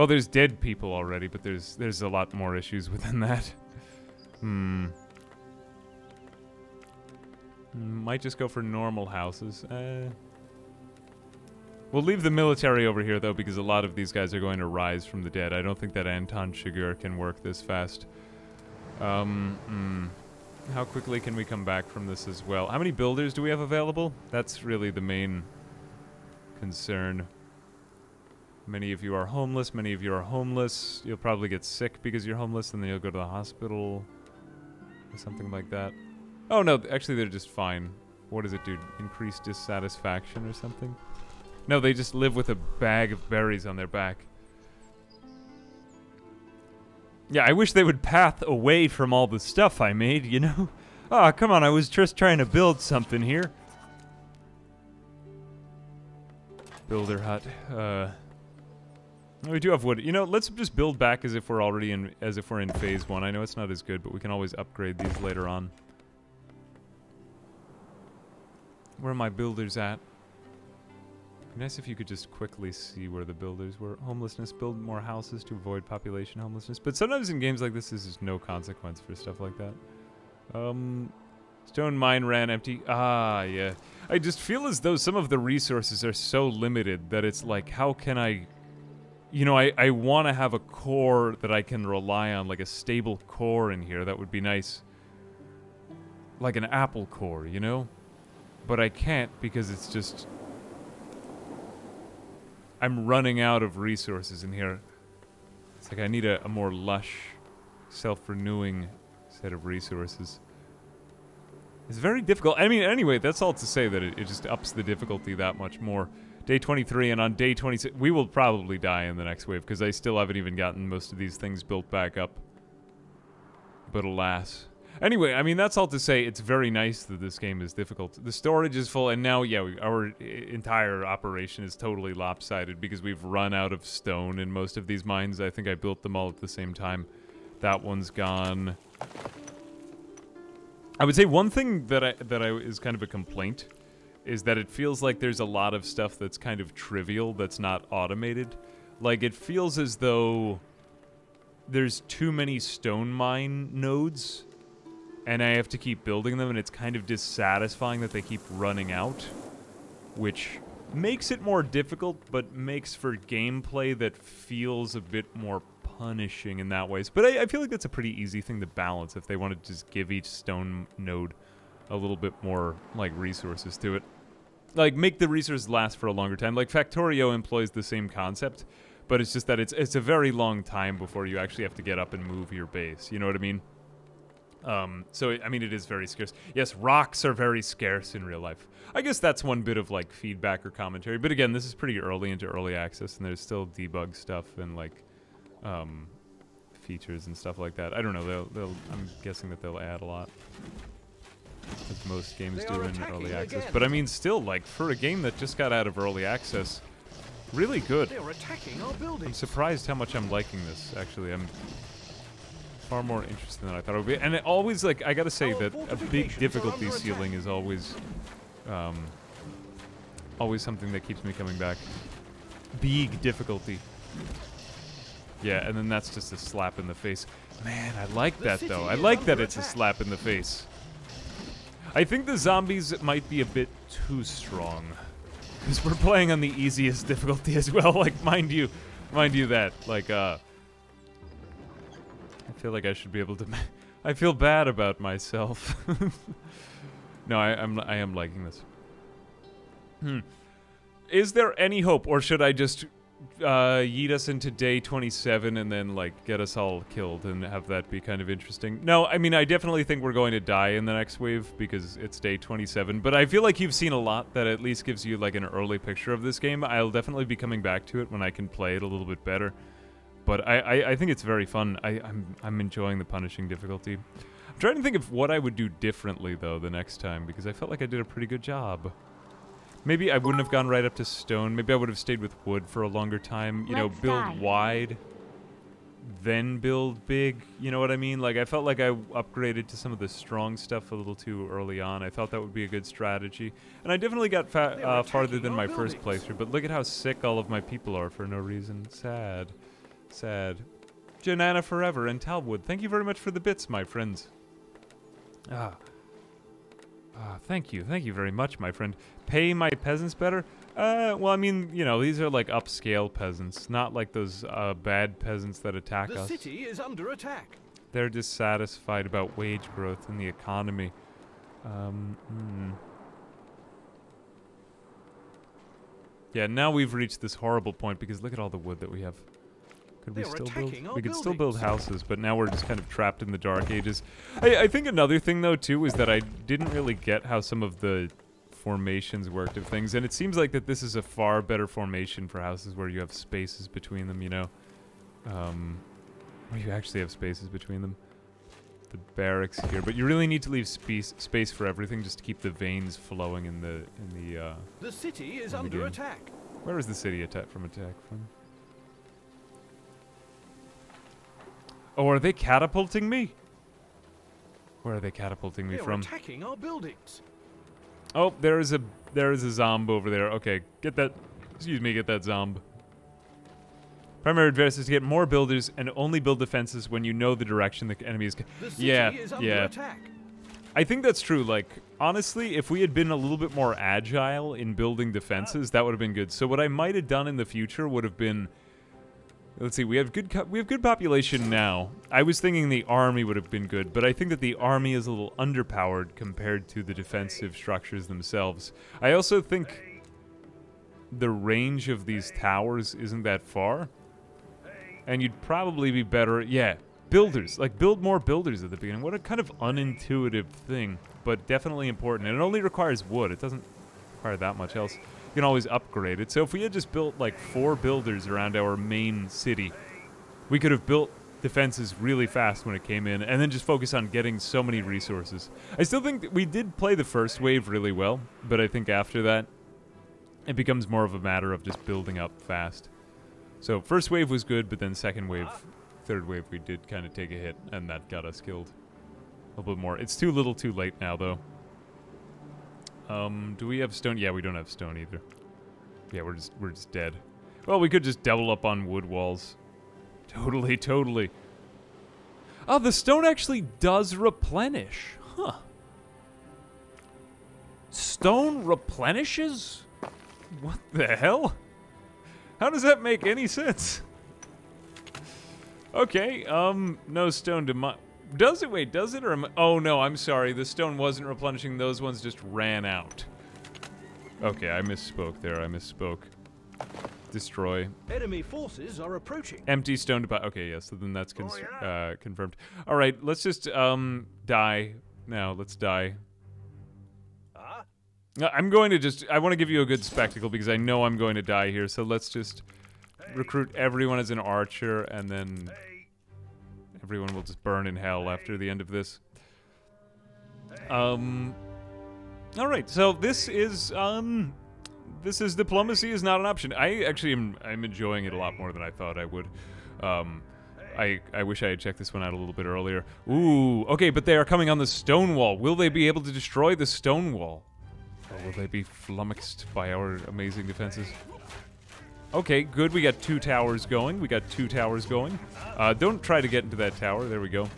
Well, there's dead people already, but there's a lot more issues within that. Might just go for normal houses. We'll leave the military over here, though, because a lot of these guys are going to rise from the dead. I don't think that Anton Chigurh can work this fast. How quickly can we come back from this as well? How many builders do we have available? That's really the main concern. Many of you are homeless. Many of you are homeless. You'll probably get sick because you're homeless, and then you'll go to the hospital or something like that. Oh, no. Actually, they're just fine. What does it do? Increased dissatisfaction or something? No, they just live with a bag of berries on their back. Yeah, I wish they would path away from all the stuff I made, you know? Ah, come on, I was just trying to build something here. Builder hut. We do have wood. You know, let's just build back as if we're already in, as if we're in phase one. I know it's not as good, but we can always upgrade these later on. Where are my builders at? It'd be nice if you could just quickly see where the builders were. Homelessness, build more houses to avoid population homelessness. But sometimes in games like this, there's just no consequence for stuff like that. Stone mine ran empty. Ah, yeah. I just feel as though some of the resources are so limited that it's like, how can I... You know, I want to have a core that I can rely on, like a stable core in here. That would be nice. Like an Apple core, you know? But I can't because it's just... I'm running out of resources in here. It's like I need a more lush, self-renewing set of resources. It's very difficult. I mean, anyway, that's all to say that it just ups the difficulty that much more. Day 23, and on day 26, we will probably die in the next wave, because I still haven't even gotten most of these things built back up. But alas. Anyway, I mean, that's all to say it's very nice that this game is difficult. The storage is full, and now, yeah, our entire operation is totally lopsided because we've run out of stone in most of these mines. I think I built them all at the same time. That one's gone. I would say one thing that I is kind of a complaint is that it feels like there's a lot of stuff that's kind of trivial that's not automated. Like, it feels as though there's too many stone mine nodes... And I have to keep building them, and it's kind of dissatisfying that they keep running out. Which makes it more difficult, but makes for gameplay that feels a bit more punishing in that way. But I feel like that's a pretty easy thing to balance if they want to just give each stone node a little bit more, like, resources to it. Like, make the resources last for a longer time. Like, Factorio employs the same concept, but it's just that it's a very long time before you actually have to get up and move your base. You know what I mean? So, I mean, it is very scarce. Yes, rocks are very scarce in real life. I guess that's one bit of, like, feedback or commentary. But again, this is pretty early into early access, and there's still debug stuff and, like, features and stuff like that. I don't know. I'm guessing that they'll add a lot, as most games do in early access. But, I mean, still, like, for a game that just got out of early access, really good. I'm surprised how much I'm liking this, actually. I'm... far more interesting than I thought it would be. And it always, like, I gotta say that a big difficulty ceiling is always, always something that keeps me coming back. Big difficulty. Yeah, and then that's just a slap in the face. Man, I like that, though. I like that it's a slap in the face. I think the zombies might be a bit too strong. Because we're playing on the easiest difficulty as well. Like, mind you that. Like, I feel like I should be able to. I feel bad about myself. No, I am liking this. Is there any hope, or should I just yeet us into day 27 and then, like, get us all killed and have that be kind of interesting? No, I mean, I definitely think we're going to die in the next wave because it's day 27. But I feel like you've seen a lot that at least gives you, like, an early picture of this game. I'll definitely be coming back to it when I can play it a little bit better. But I think it's very fun. I'm enjoying the punishing difficulty. I'm trying to think of what I would do differently, though, the next time, because I felt like I did a pretty good job. Maybe I wouldn't have gone right up to stone. Maybe I would have stayed with wood for a longer time. You know, build wide, then build big. You know what I mean? Like, I felt like I upgraded to some of the strong stuff a little too early on. I thought that would be a good strategy. And I definitely got farther than my first playthrough, but look at how sick all of my people are for no reason. Sad. Sad. Janana Forever and Talwood, thank you very much for the bits, my friends. Thank you very much, my friend. Pay my peasants better? Well, I mean, you know, these are like upscale peasants, not like those bad peasants that attack us. The city is under attack. They're dissatisfied about wage growth in the economy. Yeah, now we've reached this horrible point because look at all the wood that we have. Could we still build? We could still build houses, but now we're just kind of trapped in the Dark Ages. I think another thing, though, too, is that I didn't really get how some of the formations worked of things, and it seems like that this is a far better formation for houses where you have spaces between them, you know? Where you actually have spaces between them. The barracks here, but you really need to leave space for everything just to keep the veins flowing in the The city is under attack. Where is the city attack from? Oh, are they catapulting me? Where are they catapulting me from? They're attacking our buildings. Oh, there is a zomb over there. Okay, get that. Excuse me, get that zomb. Primary advice is to get more builders and only build defenses when you know the direction the enemy is. The city is under attack. I think that's true. Like, honestly, if we had been a little bit more agile in building defenses, that would have been good. So what I might have done in the future would have been, let's see, we have good population now. I was thinking the army would have been good, but I think that the army is a little underpowered compared to the defensive structures themselves. I also think the range of these towers isn't that far. And you'd probably be better, yeah, builders. Like, build more builders at the beginning. What a kind of unintuitive thing, but definitely important. And it only requires wood. It doesn't require that much else. You can always upgrade it. So if we had just built, like, 4 builders around our main city, we could have built defenses really fast when it came in, and then just focus on getting so many resources. I still think that we did play the first wave really well, but I think after that, it becomes more of a matter of just building up fast. So, first wave was good, but then second wave, third wave, we did kind of take a hit, and that got us killed. A little bit more. It's too little too late now, though. Do we have stone? Yeah, we don't have stone either. Yeah, we're just dead. Well, we could just double up on wood walls. Totally, totally. Oh, the stone actually does replenish. Huh. Stone replenishes? What the hell? How does that make any sense? Okay, no stone to mine. Does it? Wait, does it? Or am I? Oh no, I'm sorry. The stone wasn't replenishing. Those ones just ran out. Okay, I misspoke there. I misspoke. Destroy. Enemy forces are approaching. Empty stone to buy. Okay, yeah, so then that's confirmed. All right, let's just die now. Let's die. I'm going to just, I want to give you a good spectacle because I know I'm going to die here, so let's just recruit everyone as an archer, and then everyone will just burn in hell after the end of this. Alright, so this is Diplomacy is Not an Option. I actually am, I'm enjoying it a lot more than I thought I would. I wish I had checked this one out a little bit earlier. Ooh, okay, but they are coming on the stone wall. Will they be able to destroy the stone wall? Or will they be flummoxed by our amazing defenses? Okay, good. We got 2 towers going. Don't try to get into that tower. There we go.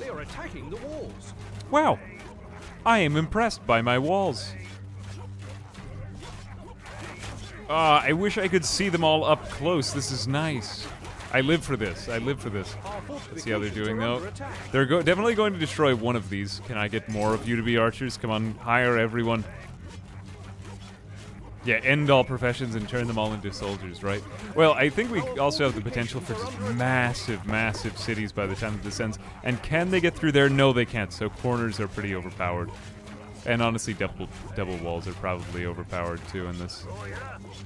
They are attacking the walls. Wow. I am impressed by my walls. I wish I could see them all up close. This is nice. I live for this. I live for this. Let's see how they're doing, though. They're definitely going to destroy one of these. Can I get more of you to be archers? Come on, hire everyone. Yeah, end all professions and turn them all into soldiers, right? Well, I think we also have the potential for just massive, massive cities by the time that this ends. And can they get through there? No, they can't. So corners are pretty overpowered. And honestly, double walls are probably overpowered, too, in this.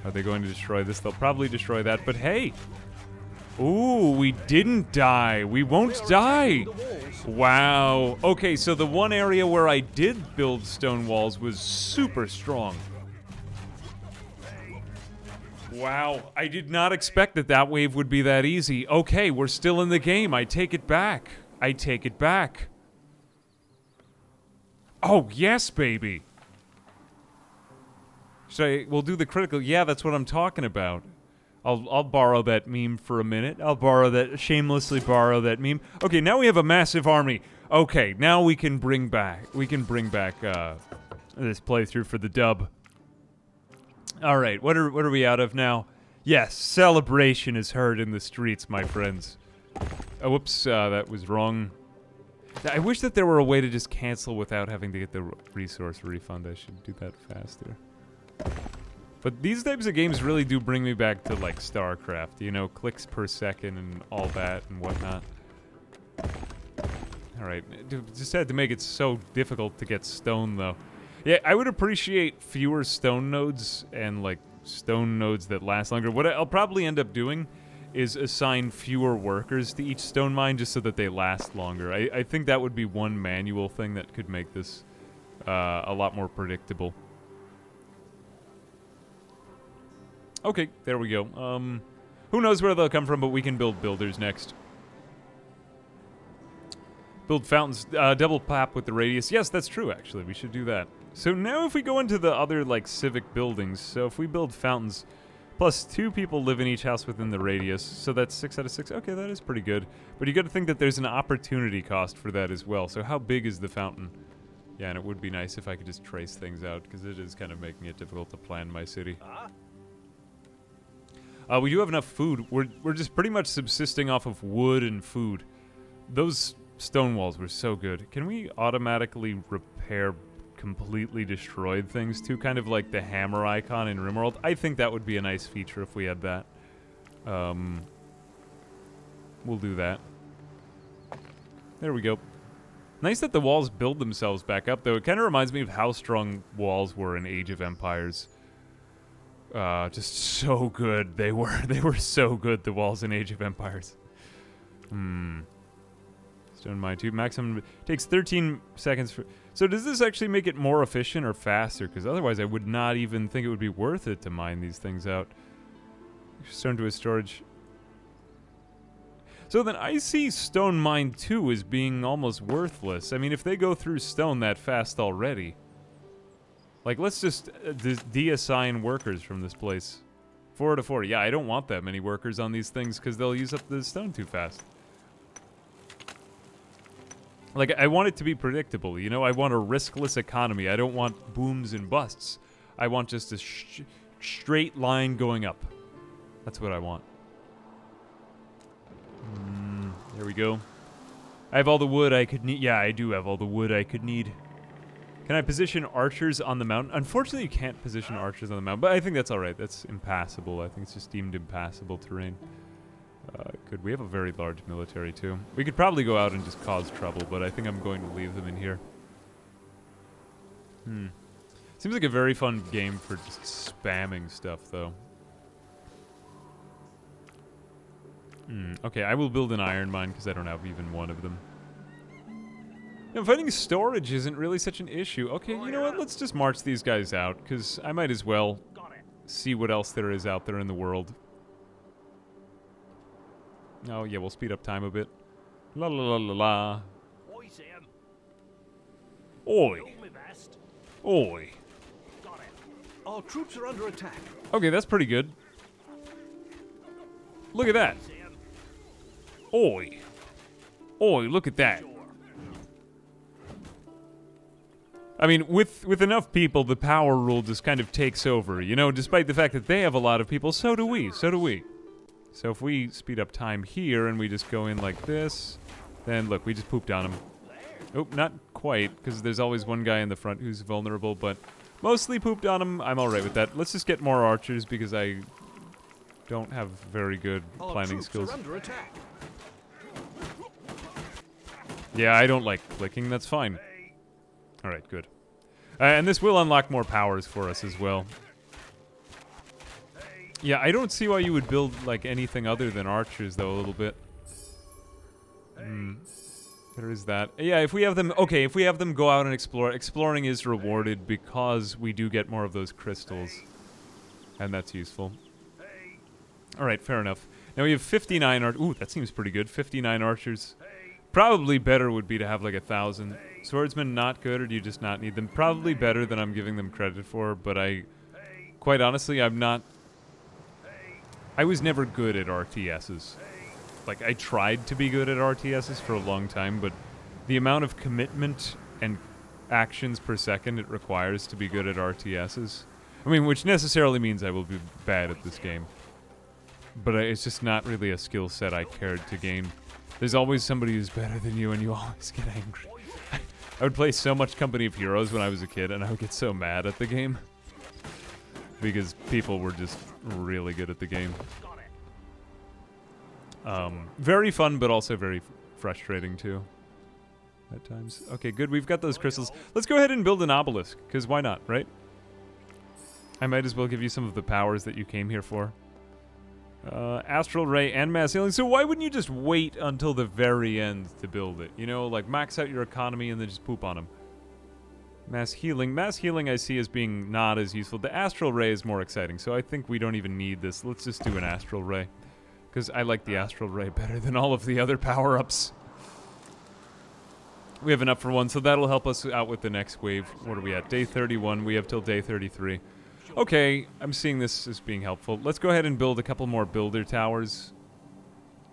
Are they going to destroy this? They'll probably destroy that, but hey! Ooh, we didn't die. We won't die. Wow. Okay, so the one area where I did build stone walls was super strong. Wow. I did not expect that that wave would be that easy. Okay, we're still in the game. I take it back. I take it back. Oh, yes, baby. Should I... We'll do the critical... Yeah, that's what I'm talking about. I'll borrow that meme for a minute. I'll borrow that, shamelessly borrow that meme. Okay, now we have a massive army. Okay, now we can bring back, this playthrough for the dub. All right, what are we out of now? Yes, celebration is heard in the streets, my friends. Oh, whoops, that was wrong. I wish that there were a way to just cancel without having to get the resource refund. I should do that faster. But these types of games really do bring me back to, like, StarCraft, you know, clicks per second and all that and whatnot. Alright, just had to make it so difficult to get stone, though. Yeah, I would appreciate fewer stone nodes and, like, stone nodes that last longer. What I'll probably end up doing is assign fewer workers to each stone mine just so that they last longer. I think that would be one manual thing that could make this a lot more predictable. Okay, there we go. Who knows where they'll come from, but we can build builders next. Build fountains, double pop with the radius. Yes, that's true, actually. We should do that. So now if we go into the other, like, civic buildings, so if we build fountains... Plus, 2 people live in each house within the radius, so that's 6 out of 6. Okay, that is pretty good. But you gotta think that there's an opportunity cost for that as well. So how big is the fountain? Yeah, and it would be nice if I could just trace things out, because it is kind of making it difficult to plan my city. We do have enough food. We're just pretty much subsisting off of wood and food. Those stone walls were so good. Can we automatically repair... completely destroyed things too, kind of like the hammer icon in Rimworld. I think that would be a nice feature if we had that. We'll do that. There we go. Nice that the walls build themselves back up, though. It kind of reminds me of how strong walls were in Age of Empires. Just so good they were. They were so good, the walls in Age of Empires. Stone mine 2. Maximum takes 13 seconds for... So does this actually make it more efficient or faster? Because otherwise I would not even think it would be worth it to mine these things out. Stone to a storage. So then I see stone mine 2 as being almost worthless. I mean, if they go through stone that fast already. Like, let's just de-assign workers from this place. 4 out of 4. Yeah, I don't want that many workers on these things because they'll use up the stone too fast. Like, I want it to be predictable, you know? I want a riskless economy. I don't want booms and busts. I want just a straight line going up. That's what I want. There we go. I have all the wood I could need. Yeah, I do have all the wood I could need. Can I position archers on the mountain? Unfortunately, you can't position archers on the mountain, but I think that's all right. That's impassable. I think it's just deemed impassable terrain. Good. We have a very large military, too. We could probably go out and just cause trouble, but I think I'm going to leave them in here. Seems like a very fun game for just spamming stuff, though. Okay, I will build an iron mine, because I don't have even one of them. Now, finding storage isn't really such an issue. Okay, you know what? Let's just march these guys out, because I might as well see what else there is out there in the world. Oh, yeah, we'll speed up time a bit. La la la la la. Oi, Sam. Oi. Oi. Got it. Our troops are under attack. Okay, that's pretty good. Look at that. Oi. Oi, look at that. I mean, with enough people, the power rule just kind of takes over. You know, despite the fact that they have a lot of people, so do we. So do we. So if we speed up time here and we just go in like this, then look, we just pooped on him. Oh, not quite, because there's always one guy in the front who's vulnerable, but mostly pooped on him. I'm all right with that. Let's just get more archers because I don't have very good planning skills. Yeah, I don't like clicking. That's fine. All right, good. And this will unlock more powers for us as well. Yeah, I don't see why you would build, like, anything other than archers, though, a little bit. There is that. Yeah, if we have them... Okay, if we have them go out and explore... Exploring is rewarded because we do get more of those crystals. And that's useful. Alright, fair enough. Now we have 59 archers. Ooh, that seems pretty good. 59 archers. Probably better would be to have, like, 1,000. Swordsmen not good, or do you just not need them? Probably better than I'm giving them credit for, but I... Quite honestly, I'm not... I was never good at RTSs. Like, I tried to be good at RTSs for a long time, but the amount of commitment and actions per second it requires to be good at RTSs, I mean, which necessarily means I will be bad at this game. But it's just not really a skill set I cared to gain. There's always somebody who's better than you, and you always get angry. I would play so much Company of Heroes when I was a kid, and I would get so mad at the game. Because people were just really good at the game. Very fun, but also very frustrating, too. At times. Okay, good. We've got those crystals. Let's go ahead and build an obelisk, because why not, right? I might as well give you some of the powers that you came here for. Astral Ray and Mass Healing. So why wouldn't you just wait until the very end to build it? You know, like, max out your economy and then just poop on them. Mass Healing. Mass Healing I see as being not as useful. The Astral Ray is more exciting, so I think we don't even need this. Let's just do an Astral Ray. Because I like the Astral Ray better than all of the other power-ups. We have enough for one, so that'll help us out with the next wave. What are we at? Day 31. We have till day 33. Okay, I'm seeing this as being helpful. Let's go ahead and build a couple more builder towers.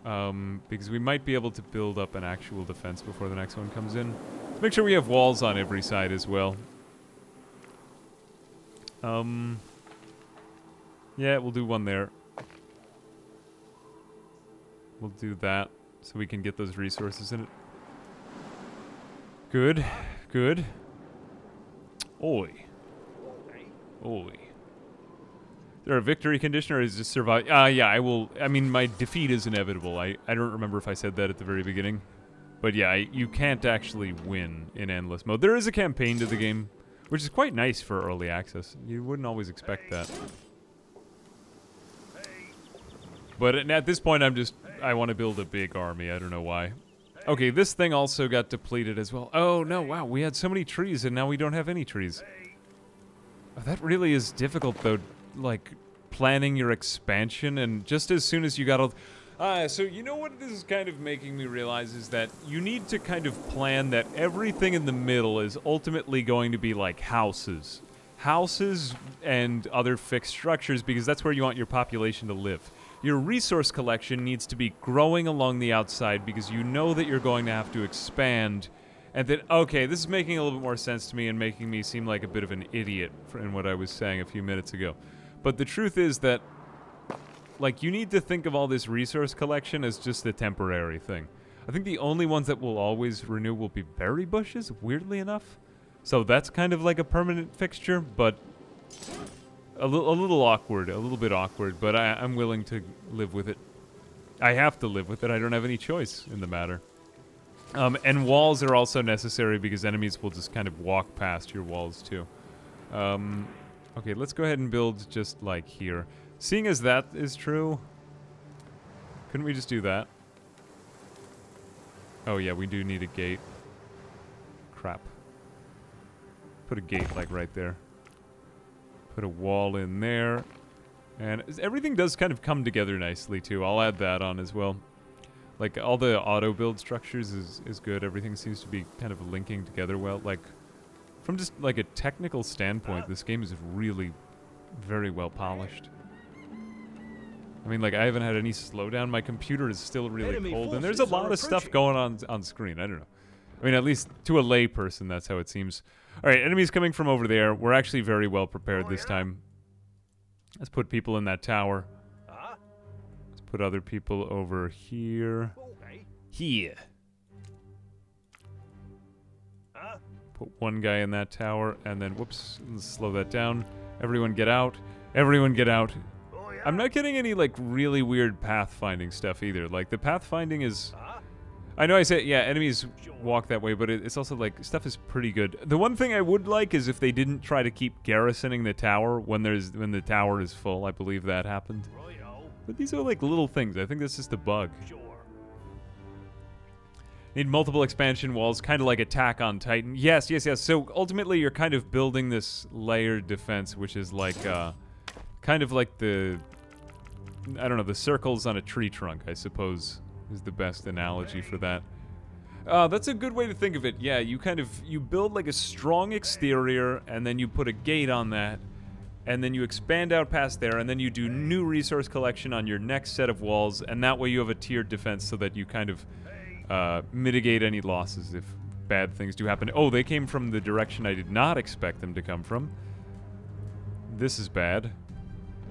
Because we might be able to build up an actual defense before the next one comes in. Let's make sure we have walls on every side as well. Yeah, we'll do one there. We'll do that so we can get those resources in it. Good, good. Oi. Oi. There a victory condition or is this survive? Yeah, I will. I mean, my defeat is inevitable. I don't remember if I said that at the very beginning. But yeah, you can't actually win in endless mode. There is a campaign to the game, which is quite nice for early access. You wouldn't always expect that. But at this point, I want to build a big army. I don't know why. Okay, this thing also got depleted as well. Oh no, wow, we had so many trees and now we don't have any trees. Oh, that really is difficult though, like, planning your expansion and just as soon as you got all... So you know what this is kind of making me realize is that you need to kind of plan that everything in the middle is ultimately going to be like houses. Houses and other fixed structures because that's where you want your population to live. Your resource collection needs to be growing along the outside because you know that you're going to have to expand. And then, okay, this is making a little bit more sense to me and making me seem like a bit of an idiot in what I was saying a few minutes ago. But the truth is that, like, you need to think of all this resource collection as just a temporary thing. I think the only ones that will always renew will be berry bushes, weirdly enough. So that's kind of like a permanent fixture, but a little awkward, a little bit awkward, but I'm willing to live with it. I have to live with it. I don't have any choice in the matter. And walls are also necessary because enemies will just kind of walk past your walls too. Okay, let's go ahead and build just like here. Seeing as that is true, couldn't we just do that? Oh yeah, we do need a gate. Crap. Put a gate like right there. Put a wall in there. And everything does kind of come together nicely too. I'll add that on as well. Like, all the auto-build structures is good. Everything seems to be kind of linking together well. Like, from just, like, a technical standpoint, this game is really very well polished. I mean, like, I haven't had any slowdown. My computer is still really cold, and there's a lot of stuff going on screen. I don't know. I mean, at least to a lay person, that's how it seems. All right, enemies coming from over there. We're actually very well prepared this time. Let's put people in that tower. Put other people over here. Here. Put one guy in that tower, and then, whoops, let's slow that down. Everyone get out. Everyone get out. I'm not getting any, like, really weird pathfinding stuff either. Like, the pathfinding is... I know I said, yeah, enemies walk that way, but it's also, like, stuff is pretty good. The one thing I would like is if they didn't try to keep garrisoning the tower when the tower is full. I believe that happened. But these are like little things. I think that's just a bug. Sure. Need multiple expansion walls, kind of like Attack on Titan. Yes, yes, yes. So ultimately you're kind of building this layered defense, which is like, kind of like the, I don't know, the circles on a tree trunk, I suppose, is the best analogy for that. That's a good way to think of it. Yeah, you build like a strong exterior, and then you put a gate on that. and then you expand out past there, and then you do new resource collection on your next set of walls, and that way you have a tiered defense so that you kind of mitigate any losses if bad things do happen. Oh, they came from the direction I did not expect them to come from. This is bad.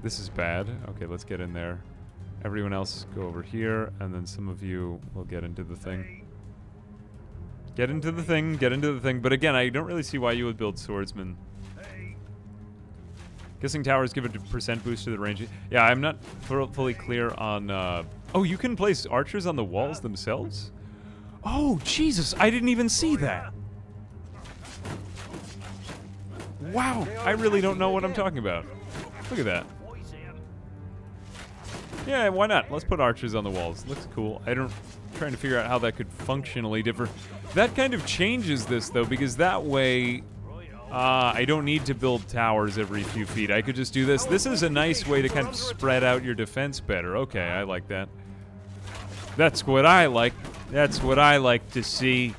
This is bad. Okay, let's get in there. Everyone else go over here, and then some of you will get into the thing. Get into the thing, get into the thing. But again, I don't really see why you would build swordsmen. Guessing towers give a percent boost to the range. Yeah, I'm not fully clear on... Oh, you can place archers on the walls themselves? Oh, Jesus, I didn't even see that. Wow, I really don't know what I'm talking about. Look at that. Yeah, why not? Let's put archers on the walls. Looks cool. I'm trying to figure out how that could functionally differ. That kind of changes this, though, because that way I don't need to build towers every few feet. I could just do this. This is a nice way to kind of spread out your defense better. Okay, I like that. That's what I like. That's what I like to see.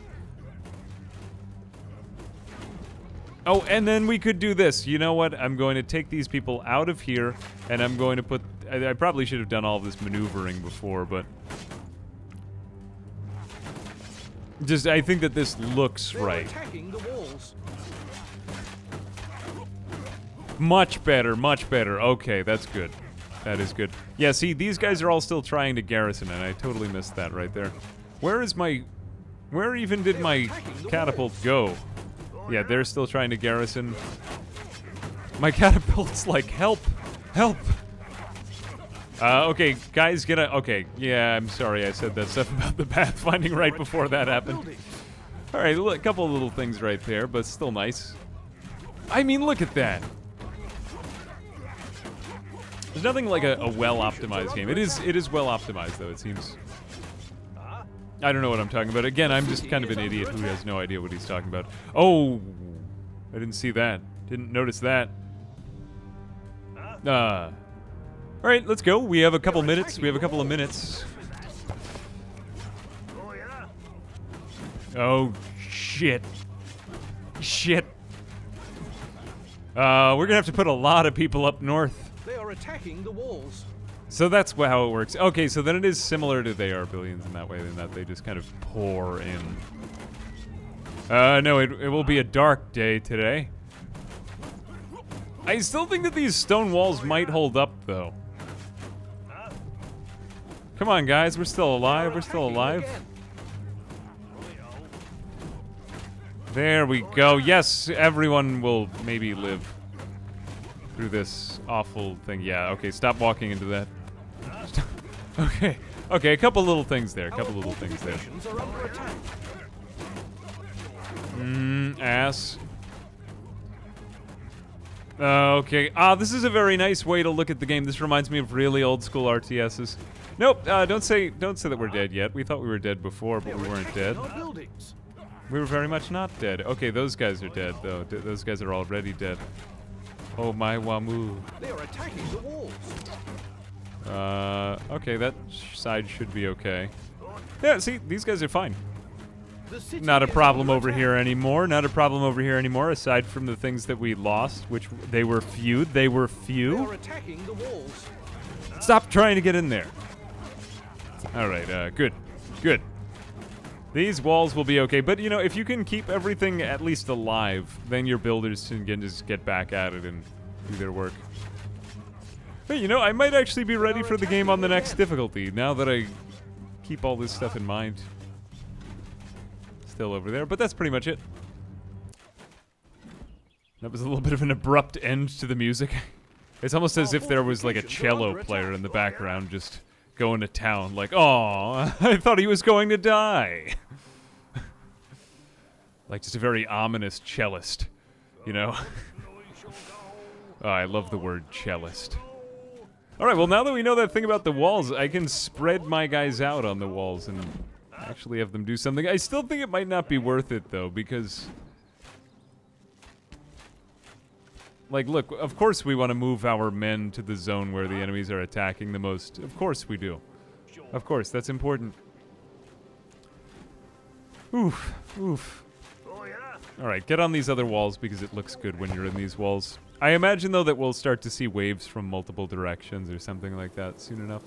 Oh, and then we could do this. You know what? I'm going to take these people out of here, and I'm going to put... I probably should have done all this maneuvering before, but... Just, I think that this looks right. Much better, much better. Okay, that's good. That is good. Yeah, see, these guys are all still trying to garrison, and I totally missed that right there. Where is my... Where even did my catapult go? Yeah, they're still trying to garrison. My catapult's like, help! Help! Okay, guys, get a... Okay, yeah, I'm sorry I said that stuff about the pathfinding right before that happened. Alright, a couple little things right there, but still nice. I mean, look at that! There's nothing like a well-optimized game. It is well-optimized, though, it seems. I don't know what I'm talking about. Again, I'm just kind of an idiot who has no idea what he's talking about. Oh! I didn't see that. Didn't notice that. Alright, let's go. We have a couple minutes. We have a couple of minutes. Oh, shit. Shit. We're gonna have to put a lot of people up north. They are attacking the walls. So that's how it works. Okay, so then it is similar to They Are Billions in that way, in that they just kind of pour in. No, it will be a dark day today. I still think that these stone walls might hold up, though. Come on, guys, we're still alive, we're still alive. There we go. Yes, everyone will maybe live through this awful thing. Yeah, okay, stop walking into that. Okay, okay, a couple little things there, a couple little things there. Ass. Okay, this is a very nice way to look at the game. This reminds me of really old school RTSs. Nope, don't say that we're dead yet. We thought we were dead before, but we weren't dead. We were very much not dead. Okay, those guys are dead, though. Those guys are already dead. Oh, my Wamu. They are attacking the walls. Okay, that side should be okay. Yeah, see, these guys are fine. Not a problem over here anymore. Not a problem over here anymore, aside from the things that we lost, which they were few. They were few. They are attacking the walls. Stop trying to get in there. All right, good. Good. These walls will be okay, but you know, if you can keep everything at least alive, then your builders can just get back at it and do their work. But you know, I might actually be ready for the game on the next difficulty, now that I keep all this stuff in mind. Still over there, but that's pretty much it. That was a little bit of an abrupt end to the music. It's almost as if there was like a cello player in the background just... going to town, like, oh, I thought he was going to die. Like just a very ominous cellist, you know? Oh, I love the word cellist. All right, well, now that we know that thing about the walls, I can spread my guys out on the walls and actually have them do something. I still think it might not be worth it, though, because... Like, look, of course we want to move our men to the zone where the enemies are attacking the most. Of course we do. Of course, that's important. Oof, oof. Alright, get on these other walls because it looks good when you're in these walls. I imagine, though, that we'll start to see waves from multiple directions or something like that soon enough.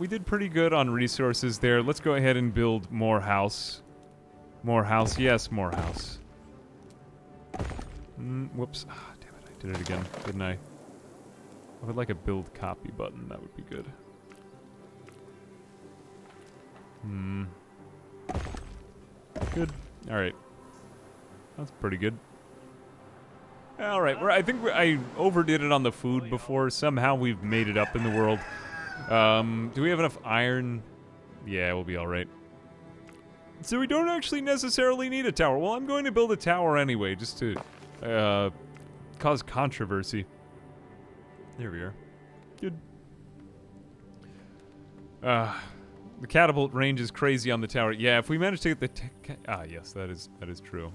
We did pretty good on resources there. Let's go ahead and build more house. More house. Yes, more house. Whoops. Ah, damn it. I did it again, didn't I? I would like a build copy button. That would be good. Good. Alright. That's pretty good. Alright, I think I overdid it on the food before. Somehow we've made it up in the world. Do we have enough iron? Yeah, we'll be alright. So we don't actually necessarily need a tower. Well, I'm going to build a tower anyway, just to cause controversy. There we are. Good. The catapult range is crazy on the tower. Yeah, if we manage to get the... yes, that is true.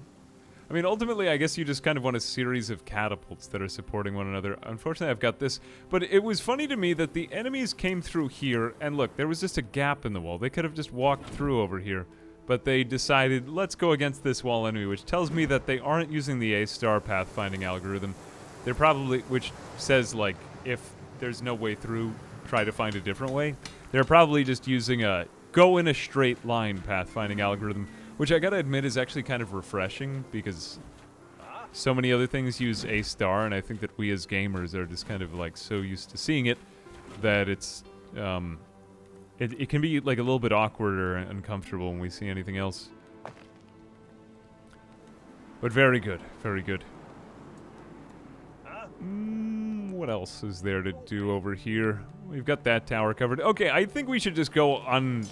I mean, ultimately, I guess you just kind of want a series of catapults that are supporting one another. Unfortunately, I've got this. But it was funny to me that the enemies came through here, and look, there was just a gap in the wall. They could have just walked through over here. But they decided, let's go against this wall enemy, which tells me that they aren't using the A-star pathfinding algorithm. They're probably... which says, like, if there's no way through, try to find a different way. They're probably just using a go in a straight line pathfinding algorithm, which I gotta admit is actually kind of refreshing because so many other things use A-star, and I think that we as gamers are just kind of like so used to seeing it that it's it can be like a little bit awkward or uncomfortable when we see anything else. But very good, very good. What else is there to do over here? We've got that tower covered. Okay, I think we should just go on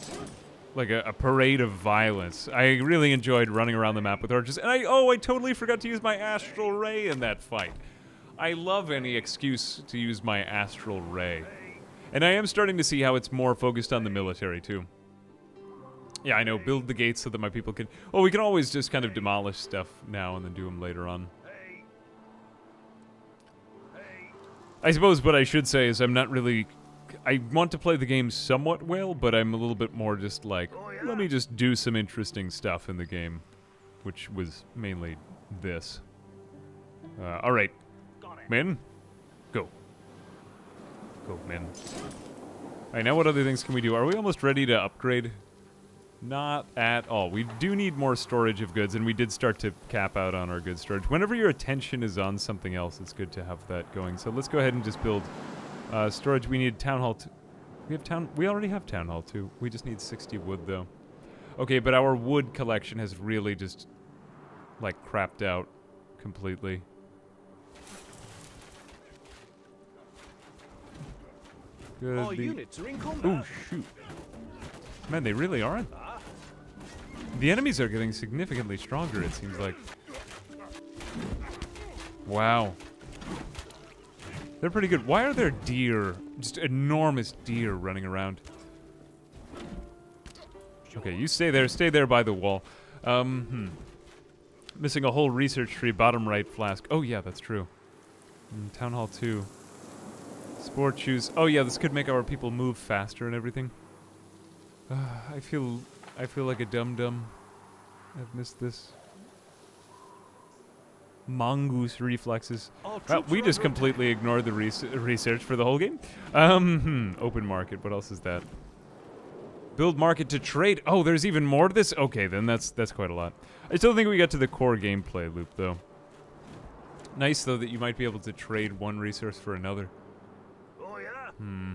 like a parade of violence. I really enjoyed running around the map with archers, and I totally forgot to use my astral ray in that fight. I love any excuse to use my astral ray. And I am starting to see how it's more focused on the military too. Yeah, I know, build the gates so that my people can... well, we can always just kind of demolish stuff now and then do them later on. I suppose what I should say is I'm not really... I want to play the game somewhat well, but I'm a little bit more just like, let me just do some interesting stuff in the game. Which was mainly this. Alright. Men? Go. Go, men. Alright, now what other things can we do? Are we almost ready to upgrade? Not at all. We do need more storage of goods, and we did start to cap out on our good storage. Whenever your attention is on something else, it's good to have that going. So let's go ahead and just build storage. We need Town Hall 2. We already have Town Hall 2. We just need 60 wood, though. Okay, but our wood collection has really just, like, crapped out completely. Good. All units are in combat. Oh, shoot. Man, they really aren't. The enemies are getting significantly stronger, it seems like. Wow. They're pretty good. Why are there deer, just enormous deer, running around? Okay, you stay there. Stay there by the wall. Missing a whole research tree, bottom right flask. Oh, yeah, that's true. Town Hall 2. Sport shoes. Oh, yeah, this could make our people move faster and everything. I feel like a dum-dum. I've missed this. Mongoose reflexes. Wow, we just completely ignored the research for the whole game. Open market. What else is that? Build market to trade. Oh, there's even more to this? Okay, then that's quite a lot. I still think we got to the core gameplay loop, though. Nice, though, that you might be able to trade one resource for another. Oh, yeah.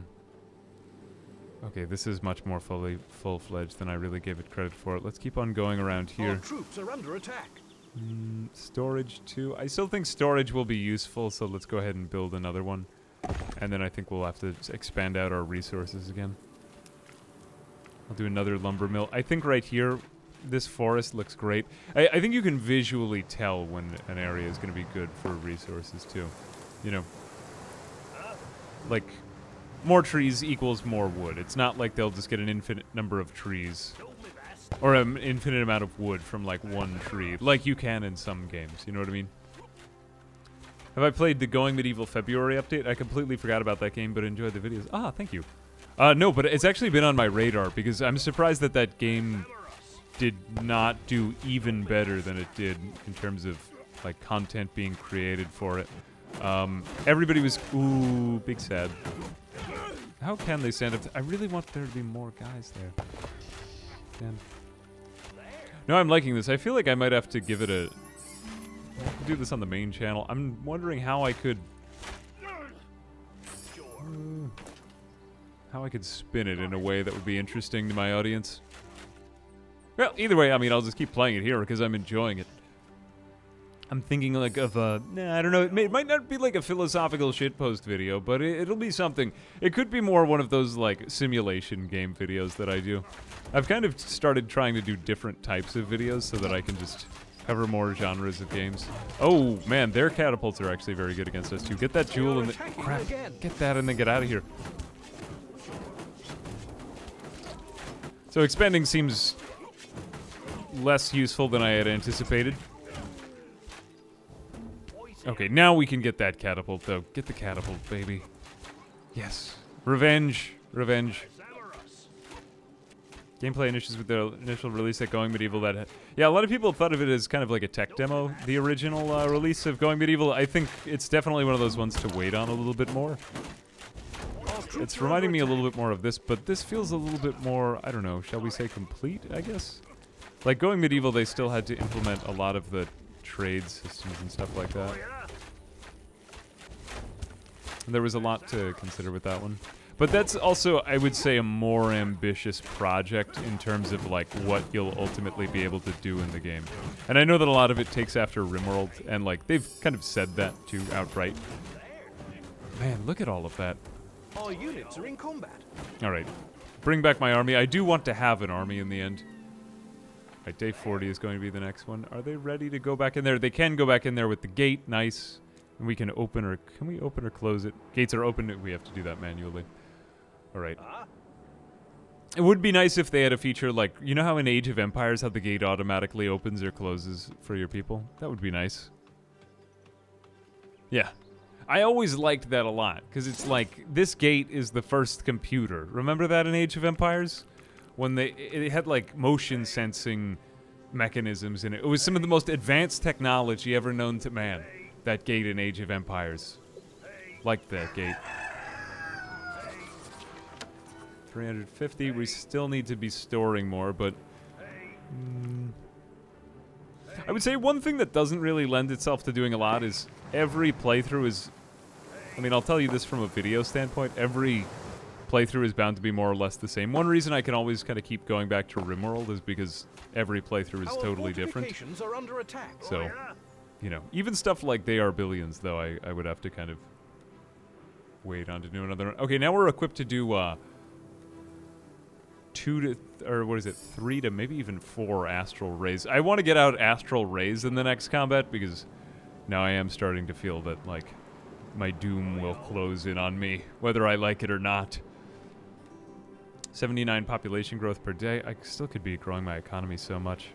Okay, this is much more full-fledged than I really gave it credit for. Let's keep on going around here. Our troops are under attack. Storage too. I still think storage will be useful, so let's go ahead and build another one. And then I think we'll have to expand out our resources again. I'll do another lumber mill. I think right here, this forest looks great. I think you can visually tell when an area is going to be good for resources too. You know, like... more trees equals more wood. It's not like they'll just get an infinite number of trees or an infinite amount of wood from like one tree, like you can in some games, you know what I mean? Have I played the Going Medieval February update? I completely forgot about that game, but enjoyed the videos. Ah, thank you. No, but it's actually been on my radar because I'm surprised that that game did not do even better than it did in terms of like content being created for it. Everybody was ooh, big sad. How can they stand up? I really want there to be more guys there. Damn. No, I'm liking this. I feel like I might have to give it a. Do this on the main channel. I'm wondering how I could. How I could spin it in a way that would be interesting to my audience. Well, either way, I mean, I'll just keep playing it here because I'm enjoying it. I'm thinking like of a, nah, I don't know, it might not be like a philosophical shitpost video, but it'll be something. It could be more one of those like simulation game videos that I do. I've kind of started trying to do different types of videos so that I can just cover more genres of games. Oh man, their catapults are actually very good against us too. Get that jewel and crap, get that and then get out of here. So expanding seems less useful than I had anticipated. Okay, now we can get that catapult, though. Get the catapult, baby. Yes. Revenge. Revenge. Gameplay initiatives with the initial release at Going Medieval. Yeah, a lot of people thought of it as kind of like a tech demo, the original release of Going Medieval. I think it's definitely one of those ones to wait on a little bit more. It's reminding me a little bit more of this, but this feels a little bit more, I don't know, shall we say complete, I guess? Like, Going Medieval, they still had to implement a lot of the trade systems and stuff like that. And there was a lot to consider with that one. But that's also, I would say, a more ambitious project in terms of like what you'll ultimately be able to do in the game. And I know that a lot of it takes after Rimworld, and like they've kind of said that too outright. Man, look at all of that. All units are in combat. All right, bring back my army. I do want to have an army in the end. Right, day 40 is going to be the next one. Are they ready to go back in there? They can go back in there with the gate. Nice. And we can open or... Can we open or close it? Gates are open. We have to do that manually. All right. It would be nice if they had a feature like... You know how in Age of Empires how the gate automatically opens or closes for your people? That would be nice. Yeah. I always liked that a lot. Because it's like, this gate is the first computer. Remember that in Age of Empires? When it had like motion sensing mechanisms in it. It was some of the most advanced technology ever known to man. That gate in Age of Empires. Like that gate. 350, we still need to be storing more, but... I would say one thing that doesn't really lend itself to doing a lot is every playthrough is... I mean, I'll tell you this from a video standpoint, every... playthrough is bound to be more or less the same. One reason I can always kind of keep going back to Rimworld is because every playthrough is totally different. Are under attack. So, you know, even stuff like They Are Billions, though, I would have to kind of wait on to do another one. Okay, now we're equipped to do 3 to maybe even 4 astral rays. I want to get out astral rays in the next combat because now I am starting to feel that, like, my doom will close in on me, whether I like it or not. 79 population growth per day. I still could be growing my economy so much.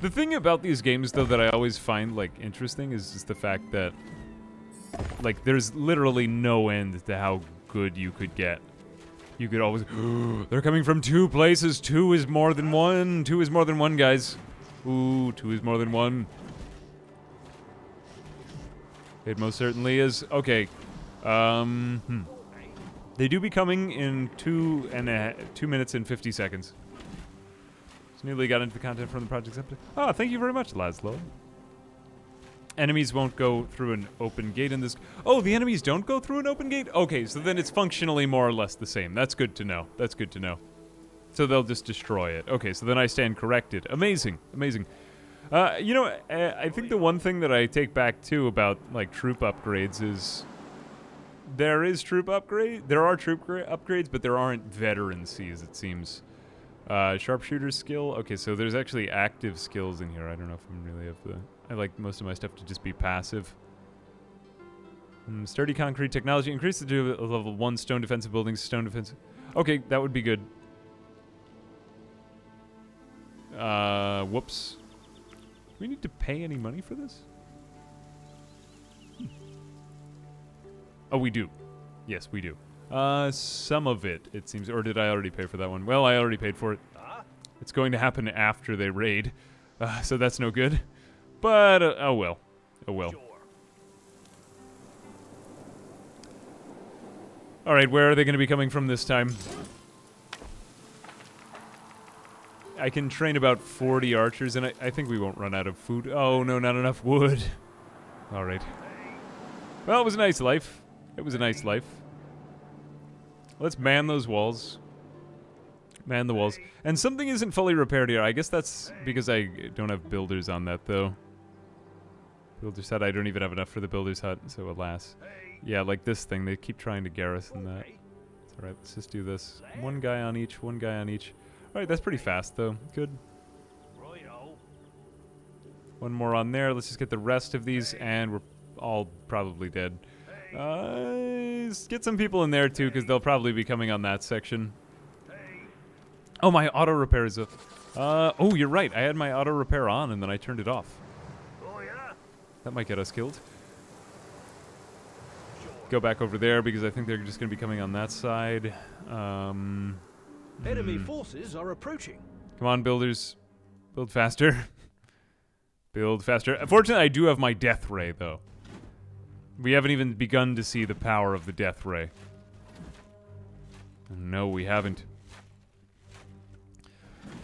The thing about these games, though, that I always find, like, interesting is just the fact that, like, there's literally no end to how good you could get. You could always... They're coming from 2 places. 2 is more than 1. 2 is more than 1, guys. Ooh, 2 is more than 1. It most certainly is. Okay. They do be coming in 2 minutes and 50 seconds. Just newly got into the content from the project's update. Oh, thank you very much, Laszlo. Enemies won't go through an open gate in this... Oh, the enemies don't go through an open gate? Okay, so then it's functionally more or less the same. That's good to know. That's good to know. So they'll just destroy it. Okay, so then I stand corrected. Amazing. Amazing. You know, I think the one thing that I take back, too, about, like, troop upgrades is... There is troop upgrade. There are troop upgrades, but there aren't veterancies, it seems. Sharpshooter skill. Okay, so there's actually active skills in here. I don't know if I'm really up to... I like most of my stuff to just be passive. Sturdy concrete technology. Increase the level 1 stone defensive buildings. Stone defensive... Okay, that would be good. Whoops. Do we need to pay any money for this? Oh, we do. Yes, we do. Some of it, it seems. Or did I already pay for that one? Well, I already paid for it. It's going to happen after they raid, so that's no good. But, oh well. Oh well. Alright, where are they going to be coming from this time? I can train about 40 archers, and I think we won't run out of food. Oh no, not enough wood. Alright. Well, it was a nice life. It was a nice life. Let's man those walls. Man the walls. And something isn't fully repaired here. I guess that's because I don't have builders on that, though. Builder's hut. I don't even have enough for the builder's hut, so alas. Yeah, like this thing. They keep trying to garrison that. It's alright, let's just do this. One guy on each, one guy on each. Alright, that's pretty fast, though. Good. One more on there. Let's just get the rest of these, and we're all probably dead. Get some people in there, too, because they'll probably be coming on that section. Oh, my auto repair is up. Oh, you're right. I had my auto repair on, and then I turned it off. Oh, yeah. That might get us killed. Go back over there, because I think they're just going to be coming on that side. Enemy forces are approaching. Come on, builders. Build faster. Build faster. Fortunately, I do have my death ray, though. We haven't even begun to see the power of the death ray. No, we haven't.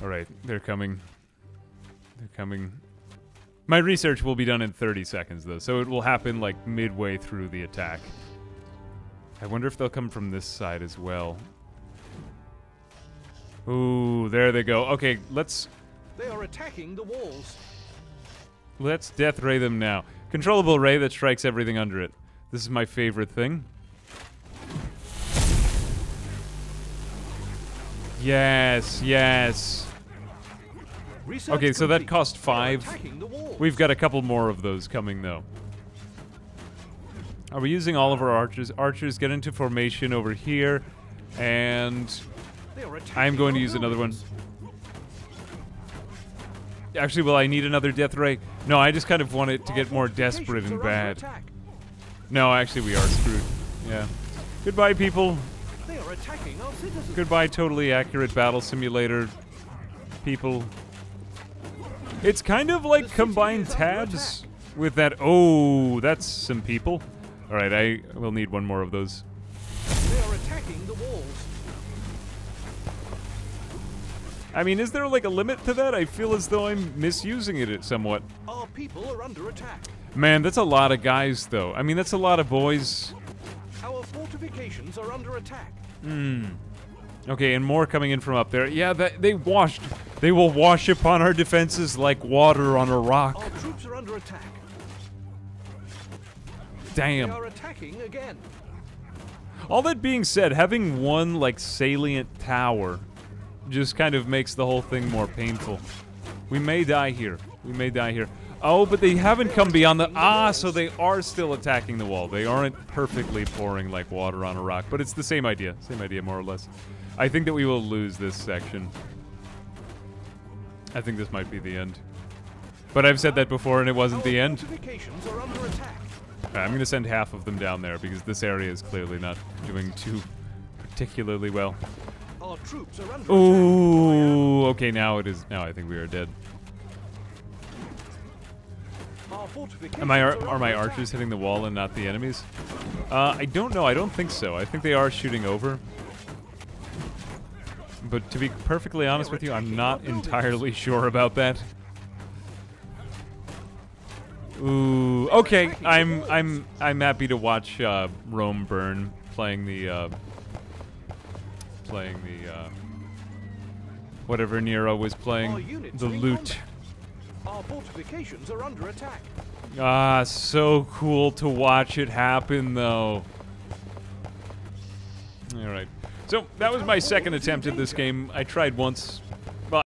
Alright, they're coming. They're coming. My research will be done in 30 seconds, though, so it will happen, like, midway through the attack. I wonder if they'll come from this side as well. Ooh, there they go. Okay, let's... They are attacking the walls. Let's death ray them now. Controllable ray that strikes everything under it. This is my favorite thing. Yes, yes. Okay, so that cost 5. We've got a couple more of those coming, though. Are we using all of our archers? Archers, get into formation over here, and... I'm going to use another one. Actually, will I need another death ray? No, I just kind of want it to get more desperate and bad. No, actually, we are screwed. Yeah. Goodbye, people. Goodbye, Totally Accurate Battle Simulator, people. It's kind of like combined tabs with that. Oh, that's some people. All right, I will need one more of those. They are attacking the walls. I mean, is there like a limit to that? I feel as though I'm misusing it somewhat. Our people are under attack. Man, that's a lot of guys, though. I mean, that's a lot of boys. Our fortifications are under attack. Hmm. Okay, and more coming in from up there. Yeah, they will wash upon our defenses like water on a rock. Our troops are under attack. Damn. They are attacking again. All that being said, having one like salient tower just kind of makes the whole thing more painful. We may die here. We may die here. Oh, but they haven't come beyond the... Ah, so they are still attacking the wall. They aren't perfectly pouring like water on a rock, but it's the same idea. Same idea, more or less. I think that we will lose this section. I think this might be the end. But I've said that before, and it wasn't the end. I'm going to send half of them down there, because this area is clearly not doing too particularly well. Ooh, okay, now it is. Now I think we are dead. Are my archers hitting the wall and not the enemies? I don't know. I don't think so. I think they are shooting over. But to be perfectly honest with you, I'm not entirely sure about that. Ooh, okay. I'm happy to watch Rome burn playing the whatever Nero was playing, the loot. Our fortifications are under attack. Ah, so cool to watch it happen, though. All right, so that was my second attempt at this game. I tried once.